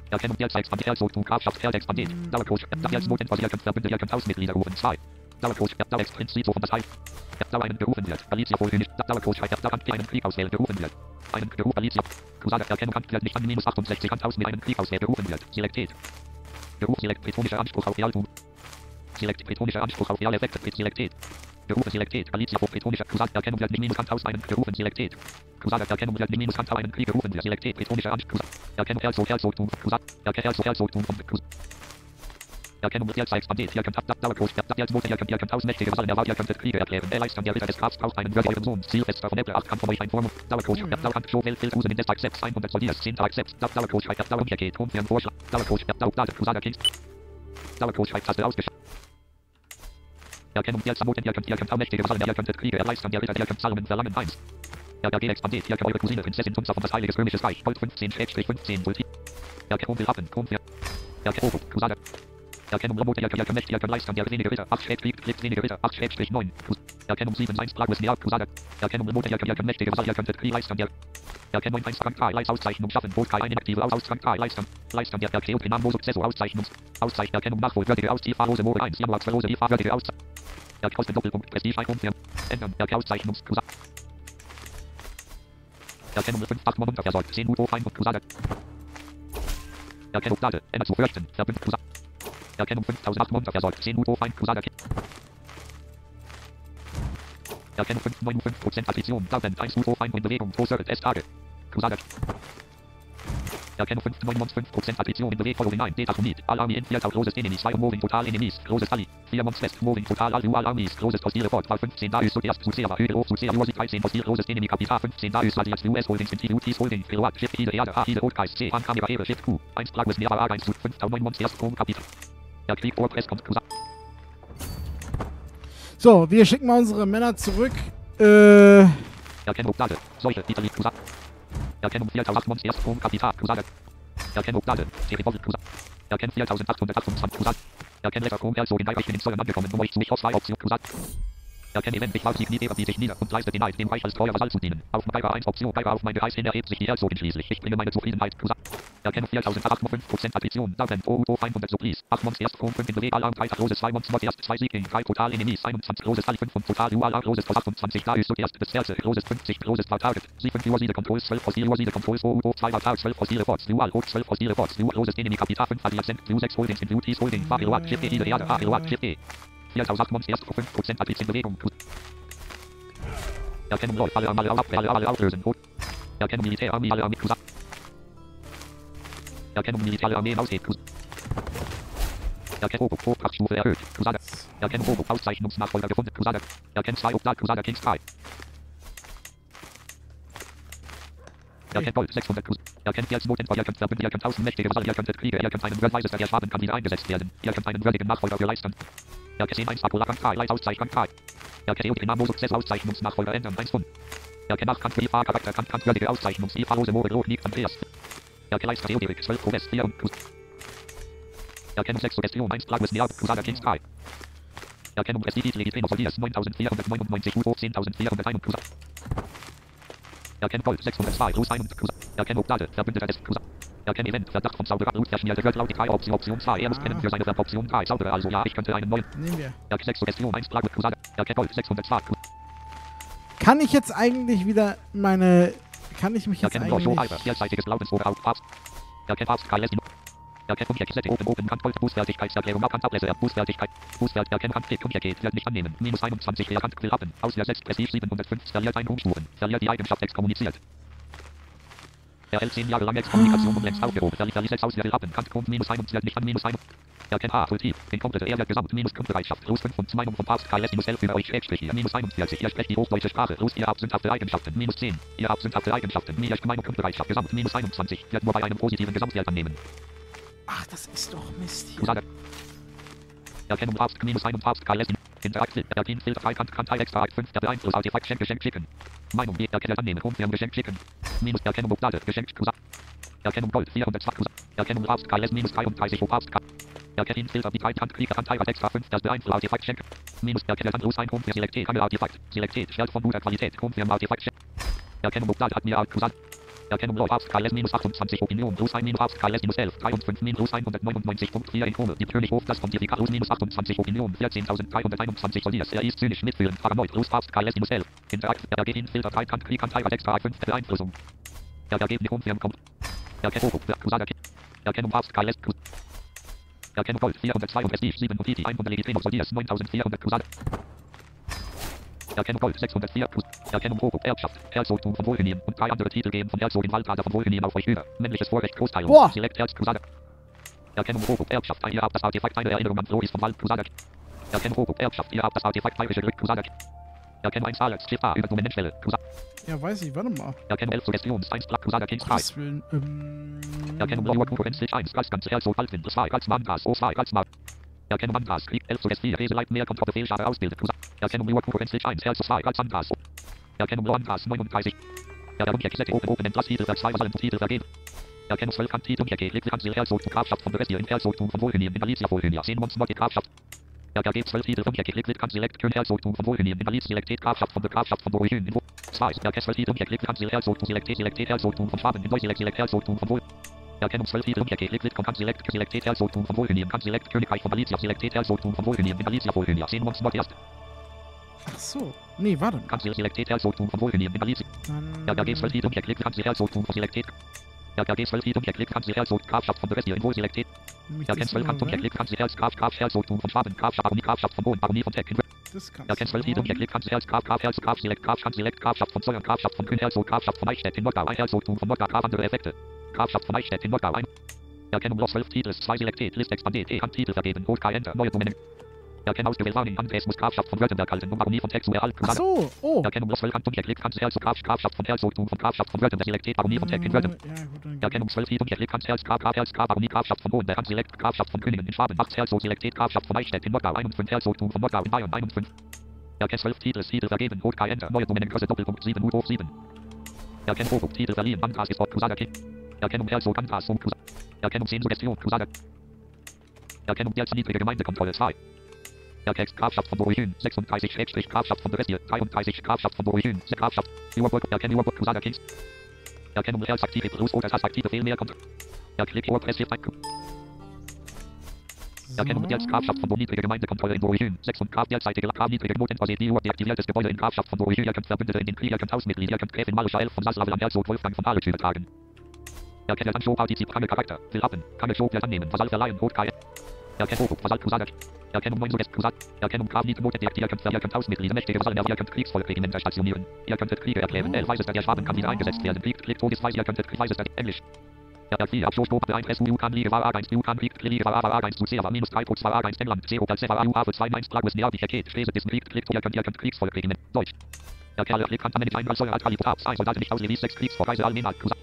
Erkennung der sechs Herzogtum, Grafschaft, Herzexpandiert, Dauerkurs, Dauernotenversicherung, Verbünde, Herkunft, Ausmitglieder rufen, zwei, Dauerkurs, Dauerexprinz, Riso von das Heil, Dauer einen berufen wird, Galizia, Polnisch, Dauerkurs, Dauerkant, einen Krieg auswählen, berufen wird, einen Beruf, Galizia, Crusader, Erkennung, Hand wird nicht an, minus achtundsechzig, Hand aus mit einem Krieg auswählen, berufen wird, Selektät, Beruf, Selekt, bretonischer Anspruch auf Realtum, Selekt, bretonischer Anspruch auf Realeffekte, Selektät, Berufen Selektät, Galizia, bretonischer, Crusader, Erkennung wird nicht minus Hand aus einem, berufen, Selektät, Crusader, Erkennung wird nicht minus Hand aus einem Krieg, berufen wird, Selektät, bretonischer Anspruch, Erkennung Herzog, Herzogtum, Crusader, Erkennung Herzog, Herzogtum, Crusader. Erkennung wird derzeit spendiert. Ihr könnt Dauerkurs, Dauerkurs, ihr könnt, ihr könnt Ausmächtige Vasallen erwarten, ihr könntet Kriege erklären. Er leistet der Ritter des Papst braucht einen Wörter euren Sohn. Zielfester von Ebbe acht kann von euch ein Vormund. Dauerkurs, Dauerkant, Show, Welt, Wildhusen in Destag sechs, hundert Soldiers, zehn Tag sechs. Dauerkurs, Dauerumkehr geht, Umfern, Vorschlag. Dauerkurs, Dauerkurs, Crusader Kings. Dauerkurs, Taste ausgeschaltet. Erkennung der Samoten, ihr könnt, ihr könnt Ausmächtige Vasallen, ihr könntet Kriege erleisten, der Ritter, ihr könnt Salomen verlangen, eins. R G expandiert, ihr könnt eure Cousine Prinzessin Tunza von das Heiliges Römisches Reich, Gold fünfzehn Schrägstrich fünfzehn, Multi. Erkennung will Rappen, Krumpfer. Erkennung, Crusader. Erkennung Romote, ihr könnt Mächtiger, ihr könnt Leistern, der wenige Ritter, acht Schrägstrich, wenige Ritter, acht Schrägstrich neun. Erkennung sieben eins, Plagues, Neab, Crusader. Erkennung Romote, ihr könnt Mächtige, ihr könntet Krieg leistern, der. Erkennung eins, Rang K, Leis, Auszeichnung, Schaffen, Wolf, K, inaktive aus, aus, Rang K, leistern. Leistern, der Erkeo, Penamo, Successor, Auszeichnung. Auszeichnung, Erkennung, nachvollwürdige Aus, Tieffahrlose, Mode eins, Januar, Zwerlose, Tieffahrwürdige Aus. Erkosten, Doppelpunkt, Prestige, Krumpfer. Ändern, Erkeo, Auszeichnung, Crusader. Erkennung fünf acht Moment versorgt, zehn Uhr ein und Crusader. Erkennung Date, Ende zu fürchten, verbündet Crusader. Erkennung fünf null null acht Moment versorgt, zehn Uhr ein Crusader. Erkennung fünf neun fünf Prozent Attrition, Darwend eins Uhr ein in Bewegung, pro Circle S Tage. Crusader. Erkennung fünf neun fünf Prozent Attrition in Bewegung, Following neun, Detachunit, Alarmi in vier Tau, Großes Enemy, zwei Moving Total Enemies, Großes Ali, vier Mons West, Moving Total Alu Alarmis, Großes Ostile Fort, war fünfzehn Darius, Soteas, Zucera, Höderhof, Zucera, Ursi, dreizehn, Ostile, Großes Enemy, Kapital, fünfzehn Darius, Radias, U S Holdings, Institutis, Holding, Firoat, Schiff, Hide, Erde, H, Hide, Otkreis, C, An, Kamera, Heere, Schiff, Q, eins, Plagues, Nera, A, eins, Sud, fünf, Tau, neun, Mons, erst, Kron, Kapital. Der Krieg vor Press kommt, Crusader. So, wir schicken mal unsere Männer zurück, äh... Erkennung, Date, Seuche, Vitali, Crusader. Erkennung vier null null acht Mons, erst, Kron, Kapital, Crusader. Erkennung Date, Seripovel, Crusader. Erkennt viertausendachthundertachtundzwanzig, Crusader. Erkennt Letter Kron, Erzog in Reichweite in Zöllern angekommen, um euch zu mich auf zwei Option, Crusader. Erkennt Event, ich war Sieg nie derer, die sich nieder und leistet den Eid, dem Reich als treuer Vasall zu dienen. Auf Meiber eins Option, Meiber auf meine Reis hin erhebt sich die Erzogin schließlich. Ich bringe meine Zufriedenheit, Crusader. Erkennt viertausendachthundertfünf Prozent Attrition, Darwend, O U O, fünfhundert Supplies, acht Mons, erst Kron, fünf in Bewegung, Alarm, drei Großes, zwei Mons, Not, erst zwei Sieg, drei Total Enemies, einundzwanzig Großes, alle fünf und Total Uala, Großes, plus achtundzwanzig, da ist zuerst des Erze, Großes, fünfzig, Großes, war Target, sie fünf Uhr, Siede, Controls, zwölf, aus Siede, Uhr, Siede, Controls, O U O, zwei war Target, zwölf, aus Siede, Forts, Ual, O, zwölf, aus Siede, Forts, Ual, Großes, Enemy, Kapital, fünf, Adjacent, U, sechs, Holdings, in Bluties, Holding, Fabiroat, Schiff, E, Ide, Erde, A, Fabiroat, Schiff, E. viertausendacht Mons, erst fünf Prozent Attrition in Bewegung, Erkennung Läufe, alle Amale, alle Amale auflösen, Rot. Erkennung Militär, Armee, alle Armee, Crusader. Erkennung Militär, alle Armeen ausheben, Crusader. Erkennung Obo, Vorprachtstufe erhöht, Crusader. Erkennung Obo, Auszeichnungsnachfolger gefunden, Crusader. Erkennung zwei Obdal, Crusader Kings drei. Erkennt Gold, sechshundert Crusader. Erkennt Geld, Notenfeuer, ihr könnt verbünden, ihr könnt außenmächtige Vasallen, ihr könntet Kriege, ihr könnt einen Würdweißester der Schwaben kann wieder eingesetzt werden. Ihr könnt einen würdigen Nachfolger für leisten. Erkennt eins Apola, Rang K, Leis, Auszeichnung K. Erkennt Eodinamo, Success, Auszeichnungsnachfolger ändern, eins Pfund. Erkennt acht, Kampf, Efa, Charakter, Kampf, Kampf, würdige Auszeichnungs, Efa, Rose, More, Rot, Liegt, Andreas. Erkennt Leister, Theodorik, zwölf, Proves, vier und Crusader. Erkennt sechs, Suggestion, eins, Plagues, Neab, Crusader Kings drei. Erkennt Prestige, Legitimo, Soldiers, neuntausendvierhundertneunundneunzig, U O, zehntausendvierhunderteins, Crusader. Erkennt Gold, sechshundertzwei, Ruß, eins, Crusader. Erkennt Obdate, Verbündeter des Crusader. Erkennt Event, Verdacht von Zauberer, Blut, verschmierte Welt, laut drei, Option, Option zwei, er muss kennen für seine Verb, Option drei, Zauberer, also ja, ich könnte einen neuen. Nehmen wir. Erkennt sechs, Suggestion, eins, Plagues, Crusader. Erkennt Gold, sechshundertzwei, Kann ich jetzt eigentlich wieder meine... Kann ich mich jetzt erkennt eigentlich... Erkennt Gold, derzeitiges Glaubensoberhaupt, Papst. Erkennt Papst, K. Lesino. Erkennt Umkehr, Klette, Open, Open, Kant, Gold, Bußfertigkeitserklärung, Abhand, Ablese, Bußfertigkeit, Bußfert, Erkennt, Hand, Klick, Umkehr geht, wird nicht annehmen, minus einundzwanzig, Leer, Hand, Quill, Rappen, ausgesetzt, Prestige, siebenhundertfünf, verliert ein Umstufen, verliert die Eigenschaft, exkommuniziert. Er hält zehn Jahre lang Exkommunikation und längst aufgehoben, verliert verliert sechs Auswerte, Rappen, Kant, Kumpf, minus eins, wird nicht an, minus eins. Erkennt H, Volltief, den komplette Ehrwert, Gesamt, minus Grundbereitschaft, Plus fünf und zwei von Papst, K S, minus elf, über euch, Schrägstrich, hier, minus einundvierzig, ihr sprecht die hochdeutsche Sprache, Plus ihr habt sündhafte Eigenschaften, minus zehn, ihr habt sündhafte Eigenschaften, mir, Gemein und Grundbereitschaft, Gesamt, minus einundzwanzig, wird nur bei einem positiven Gesamtwert annehmen. Ach, das ist doch Mist hier. Crusader. Erkennung Papst, minus ein und Papst, K S, Interaktiv, Erkennt, Filter, Freikant, Kantai, Extra, Akt, fünf, der Beeinfluss, Artefakt, Geschenk, Geschenk, schicken. Meinung, je, Erkennt, annehmen, Umfern, Geschenk, schicken. Minus, Erkennung, Obdate, Geschenk, Crusader. Erkennung Gold, vierhundertzwei, Crusader. Erkennung Papst, K S, minus dreiunddreißig, O Papst, K. Erkennt, Filter, die Freikant, Krieger, Kantai, Extra, fünf, das Beeinfluss, Artefakt, Schenk. Minus, Erkennt, Anruf, ein, Umfern, Selektet, Angel, Artefakt, Selektet, Schwert von guter Qualität, Umfern, Artefakt, Schenk. Erkennung Obdate, hat mir, Crusader. Erkennung Law, Papst, K S, minus achtundzwanzig, Opinion, plus ein, minus Papst, K S, minus elf, drei und fünf, minus einhundertneunundneunzig Komma vier, Ikone, die Könighof, das Pontifikat, plus minus achtundzwanzig, Opinion, vierzehntausenddreihunderteinundzwanzig, Soliers, er ist zynisch mitführend, paranoid, plus Papst, K S, minus elf, Interakt, er geht in Filter, drei, Kant, Krieg, Kant, Heirat, Extra, fünf, Beeinflussung. Er ergeht nicht unfern, kommt. Erkennung, Crusader, Erkennung, Papst, K S, Erkennung, Gold, vierhundertzwei, Prestige, sieben, Notiti, hundert, Legitimo, Soliers, neuntausendvierhundert, Crusader. Erkennung Gold sechshundertvier, Erkennung Hobo, Erbschaft, Herzogtum von Wohlgenehm und drei andere Titel gehen von Herzogin Walpater von Wohlgenehm auf euch über. Männliches Vorrecht, Großteilung, Select, Herz, Crusader. Erkennung Fokus Erbschaft. Ihr habt das Artefakt eine Erinnerung an Floris vom Wald Crusader. Erkennung Fokus Erbschaft. Ihr habt das Artefakt bayerische Glück Crusader. Erkennung eins Alex Schrift A übernommene Stelle. Ja, weiß ich, warte mal. Erkennung elf Suggestions eins Black Crusader Kings drei. Erkennung Lower Konkurrenz eins Geistkanz Herz und Waldwind zwei Geist Mangas O zwei Geist Mag. Erkennung Mangas Krieg elf Suggestions vier Leib mehr Kontrollbefehlshabe ausbildet Crusader. Erkennung Lower Konkurrenz eins Herz zwei Geist Mangas. Erkennung Mangas neununddreißig. Erkennung Kette Open Open das Titel zwei Vasallen Titel vergeben. Erkennung zwölf an Titel Kette Glück an Herzogtum Grafschaft von Brescia in Herzogtum von Wohlgenien in Galicia Wohlgenien sehen uns Motte Grafschaft. Ergeben zwölf Titel von Kette Glück an Select Kön Herzogtum von Wohlgenien in Galicia Selektet Grafschaft von der Grafschaft von Borgien in Wo. zwei Erkennung zwölf Titel Kette Glück an Herzogtum Selektet Selektet Herzogtum von Schwaben in Neuselekt Selekt Herzogtum von Wohl. Erkennung zwölf Titel Kette Glück an Selekt Selektet Herzogtum von Wohlgenien an Selekt Königreich von Galicia Selektet Herzogtum von Wohlgenien in Galicia Wohlgenien sehen uns Motte erst. Ach so, nee, warte. Kanzler Selektet Herzogtum von Wohlgenien in Galicia. Ergeben zwölf Titel Kette Glück an Herzogtum von Selektet. Erkennt zwölf Titel Keklik Kanzler Herzog Grafschaft von Brescia in Wohlselektet. Erkennt zwölf Kanton Keklik Kanzler Herz Graf Graf Herzogtum von Schwaben Grafschaft Baronie Grafschaft von Bohlen Baronie von Teck. Erkennt zwölf Titel Keklik Kanzler Herz Graf Graf Herz Graf Selekt Graf Selekt Grafschaft von Zollern Grafschaft von Kühn Herzog Grafschaft von Eichstätt in Nordgau ein Herzogtum von Nordgau Graf andere Effekte. Grafschaft von Eichstätt in Nordgau ein. Erkennung los zwölf Titel zwei Selektet List expandiert E an Titel vergeben Hoch K Enter neue Domänen. Erkennt ausgewählt Warning an Tesmus Grafschaft von Württemberg halten um Baronie von Teck zu erhalten. Ach so, oh. Erkennung los zwölf Kanton Keklik Kanzler Herz Graf Grafschaft von Herzogtum von Grafschaft von Württemberg Selektet Baronie von Teck in Württemberg. Erkennung zwölf Titel Keklik Kanz Herz Graf Graf Herz Graf Baronie Grafschaft von Hohenberg Selekt Grafschaft von Königen in Schwaben acht Herzog Selektet Grafschaft von Eichstätt in Nordgau einundfünfzig Herzogtum von Nordgau in Bayern einundfünfzig. Erkennt zwölf Titel Titel vergeben Hoch K Enter neue Domänen Köse Doppelpunkt sieben U hoch sieben. Erkennt Hoch Titel verliehen Angas ist Ort Crusader King. Erkennung Herzog Angas um Crusader. Erkennung zehn Suggestion Crusader. Erkennung der niedrige Gemeindekontrolle zwei. Erkennt Grafschaft von Borgien sechsunddreißig Grafschaft von Brescia dreiunddreißig Grafschaft von Borgien Grafschaft Jurburg Erkennt Jurburg Crusader Kings. Erkennung Herz aktive Plus oder das aktive Fehl mehr kommt. Erklick Ohrpress hier ein. Erkennung Herz Grafschaft von niedrige Gemeindekontrolle in Borgien sechs und Graf derzeitige Graf niedrige Notenversicht die Uhr deaktiviertes Gebäude in Grafschaft von Borgien. Erkennt Verbündete in den Krieg. Erkennt Hausmitglied. Erkennt Gräfin Marischer Elf von Sasslavl am Herzog Wolfgang von Halitsch übertragen. Erkennt Anschau Partizip Range Charakter. Will haben. Range Show wird annehmen. Vasall verleihen. Rot K. Erkennt Hochhof. Vasall Crusader. Erkennung neun Suggestion Crusader. Erkennung Graf niedrige Noten deaktiviert. Erkennt Verjährten Hausmitglieder. Mächtige Vasallen. Erkennt Kriegsvolkregimenter stationieren. Erkennt Kriege erklären. Elf Weißester der Schwaben kann wieder eingesetzt werden. Kriegt Krieg Todesweis. Erkennt Krieg Weißester Englisch. Erkennt Abschluss Gruppe eins S U kann Liege war A eins U kann Krieg Liege war A eins zu C war minus drei Punkt zwei A eins England C O Kalze war A U A für zwei eins Tragwes Nervig Erkennt Stese dessen Krieg Krieg Erkennt Kriegsvolkregiment Deutsch. Erkennt Krieg kann Amenit ein als Säure als Kalibutabs ein Soldaten nicht aus Levis sechs Kriegsvorreise Almena Crusader.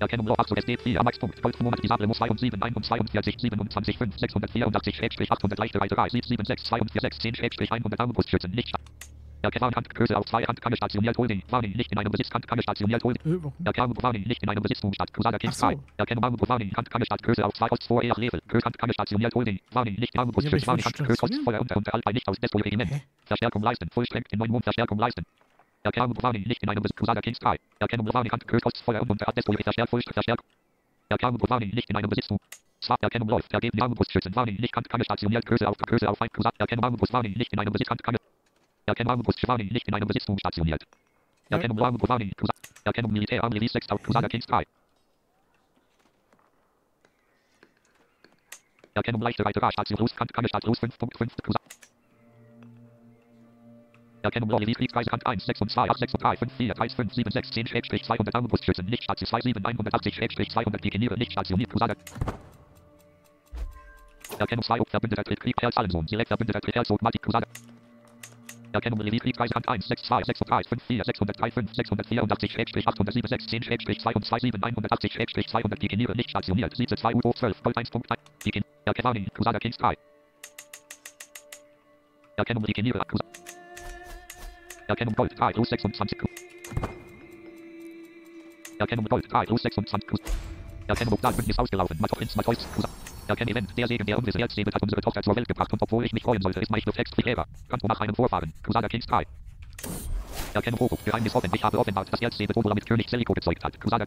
Erkennung Loch acht Suggestet vier Max-Punkt zwölf Monat Isable muss zwei und sieben einundvierzig siebenundzwanzig fünf sechshundertvierundachtzig achthundert leichte Reiterei sieben sieben sechs zweiundvierzig sechzehn einhundert Armbrustschützen nicht. Erkennung Handköse auf zwei Handkanne stationiert Holding Warning nicht in einem Besitz Handkanne stationiert Holding. Erkennung Warning nicht in einem Besitztum statt Crusader Kings drei. Erkennung Armbrust Warning Handkanne Stadtköse auf zwei Ost vor Each Level Köse Handkanne stationiert Holding Warning nicht in Armbrustschützen Warning Handköse Ost vor unter unter Alpei nicht aus Desto-Regiment. Verstärkung leisten vollstreckt in neun Mund Verstärkung leisten. Erkennung Warning nicht in einem Besitz Crusader Kings drei. Erkennung Warning Handköse Ost vor unter Desto-Regiment verstärkt vollstreckt Verstärkung. Erkennung Warning nicht in einem Besitztum. Erkennung läuft ergeben Armbrustschützen Warning nicht Handkanne stationiert Köse auf Köse auf ein Crusader. Erkennung Armbrust Warning nicht in einem Besitz Handkanne. Erkennung Armbrust Warning nicht in einem Besitztum stationiert. Erkennung Armbrust Warning Crusader. Erkennung Militär Arm Release sechs Crusader Kings drei. Erkennung leichte Reiterei Station Rus Kant Kanne Stadt Rus fünf Punkt fünf Crusader. Erkennung Lolli Kriegsreise Kant eins sechs und zwei acht sechs und drei fünf vier drei fünf sieben sechs zehn Schrägstrich zweihundert Armbrustschützen nicht Station zwei sieben einhundertachtzig Schrägstrich zweihundert Legionäre nicht stationiert Crusader. Erkennung zwei Verbündeter tritt Krieg Herz Allensohn Select Verbündeter tritt Herzog Matik Crusader. Erkennung Revierkreis Hand eins sechs zwei sechs drei fünf vier sechshundertdrei fünf sechshundertvierundachtzig achthundertsieben sechzehn zwei und zwei sieben einhundertachtzig zweihundert Legionäre nicht stationiert siebzehn zwei U zwölf Gold eins Punkt eins Legionäre Erkennung Crusader Kings drei. Erkennung Legionäre Crusader. Erkennung Gold drei plus sechsundzwanzig. Erkennung Gold drei plus sechsundzwanzig. Erkennung Optalbündnis ausgelaufen Matochins Matochs Crusader. Erkenn Event, der Segen, der unsere Herzlebe hat unsere Tochter zur Welt gebracht und obwohl ich mich freuen sollte, ist mein Flutex Kriegerer. Kanto nach einem Vorfahren, Crusader Kings drei. Erkenn Hochhof, Geheimnis offen, ich habe offenbart, das Herzlebe, wo mit König Seliko gezeugt hat, Crusader.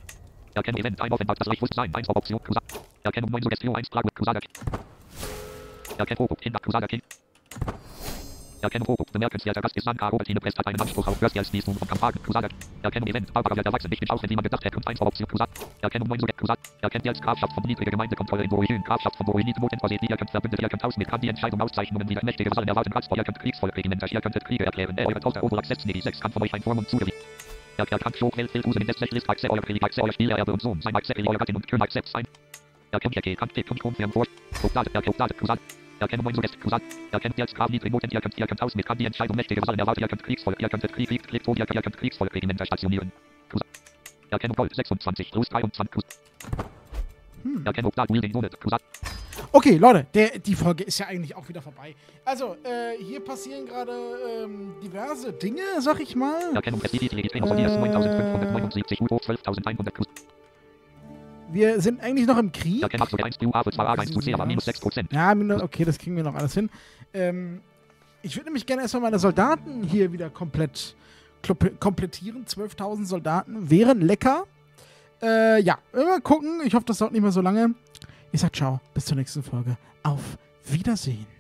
Erkenn Event, ein offenbart, das Reich wusste sein, eins Option, Crusader. Erkenn neun Suggestion, eins Frage, Crusader King. Erkenn Hochhof, Kinder, Crusader King. Erkenn Hochhof, bemerkenswerter Gast ist Sanka, Robertine Press hat einen Anspruch auf Würstgelsdienstung von Kampfhagen, Crusader. Erkenn Event, Barbara wird erwachsen, ich bin auch, wenn niemand gedacht hätte, und eins Option, Crusader. Erkenn neun Suggestion, Erkennt ihr als Grafschaft von niedriger Gemeindekontrolle in Borgien, Grafschaft von Borgien, Noten versehen, die erkennt Verbündete, erkennt aus mit, kann die Entscheidung Auszeichnungen wieder mächtige Vasallen erwarten, als vor, erkennt Kriegsvolkregimenter, ihr könntet Kriege erklären, er eure Tochter Oberlach setzen, die sechs kann von euch ein Vormund zugewiesen. Erkennt Schok, Weltfeld, Usen, in Westlich, List, Akse, euer Privileg, Akse, euer Spielererbe und Sohn, sein Akse, euer Gattin und König, Akse, ein. Erkennt der G-Kant P-Punkt-Punkt sehr vor. Crusader, er Crusader, Crusader. Erkennen moin so jetzt, Crusader. Erkennt jetzt Graf niedrig Noten, ihr könnt, ihr könnt aus mit, kann die Entscheidung mächtige Vasallen erwarten, ihr könnt Kriegsvolk, ihr könntet Krieg, Krieg, Krieg, so, ihr könnt Kriegsvolk-Regimenter stationieren. Crusader. Erkennung Gold sechsundzwanzig, Plus dreiundzwanzig, Crusader. Hm. Erkennung Dark Wielding Unit, Crusader. Okay, Leute, der, die Folge ist ja eigentlich auch wieder vorbei. Also, äh, hier passieren gerade ähm, diverse Dinge, sag ich mal. Äh, wir sind eigentlich noch im Krieg. Ja, okay, das kriegen wir noch alles hin. Ähm, ich würde nämlich gerne erstmal meine Soldaten hier wieder komplett komplettieren. zwölftausend Soldaten wären lecker. Äh, ja, mal gucken. Ich hoffe, das dauert nicht mehr so lange. Ich sag ciao, bis zur nächsten Folge. Auf Wiedersehen.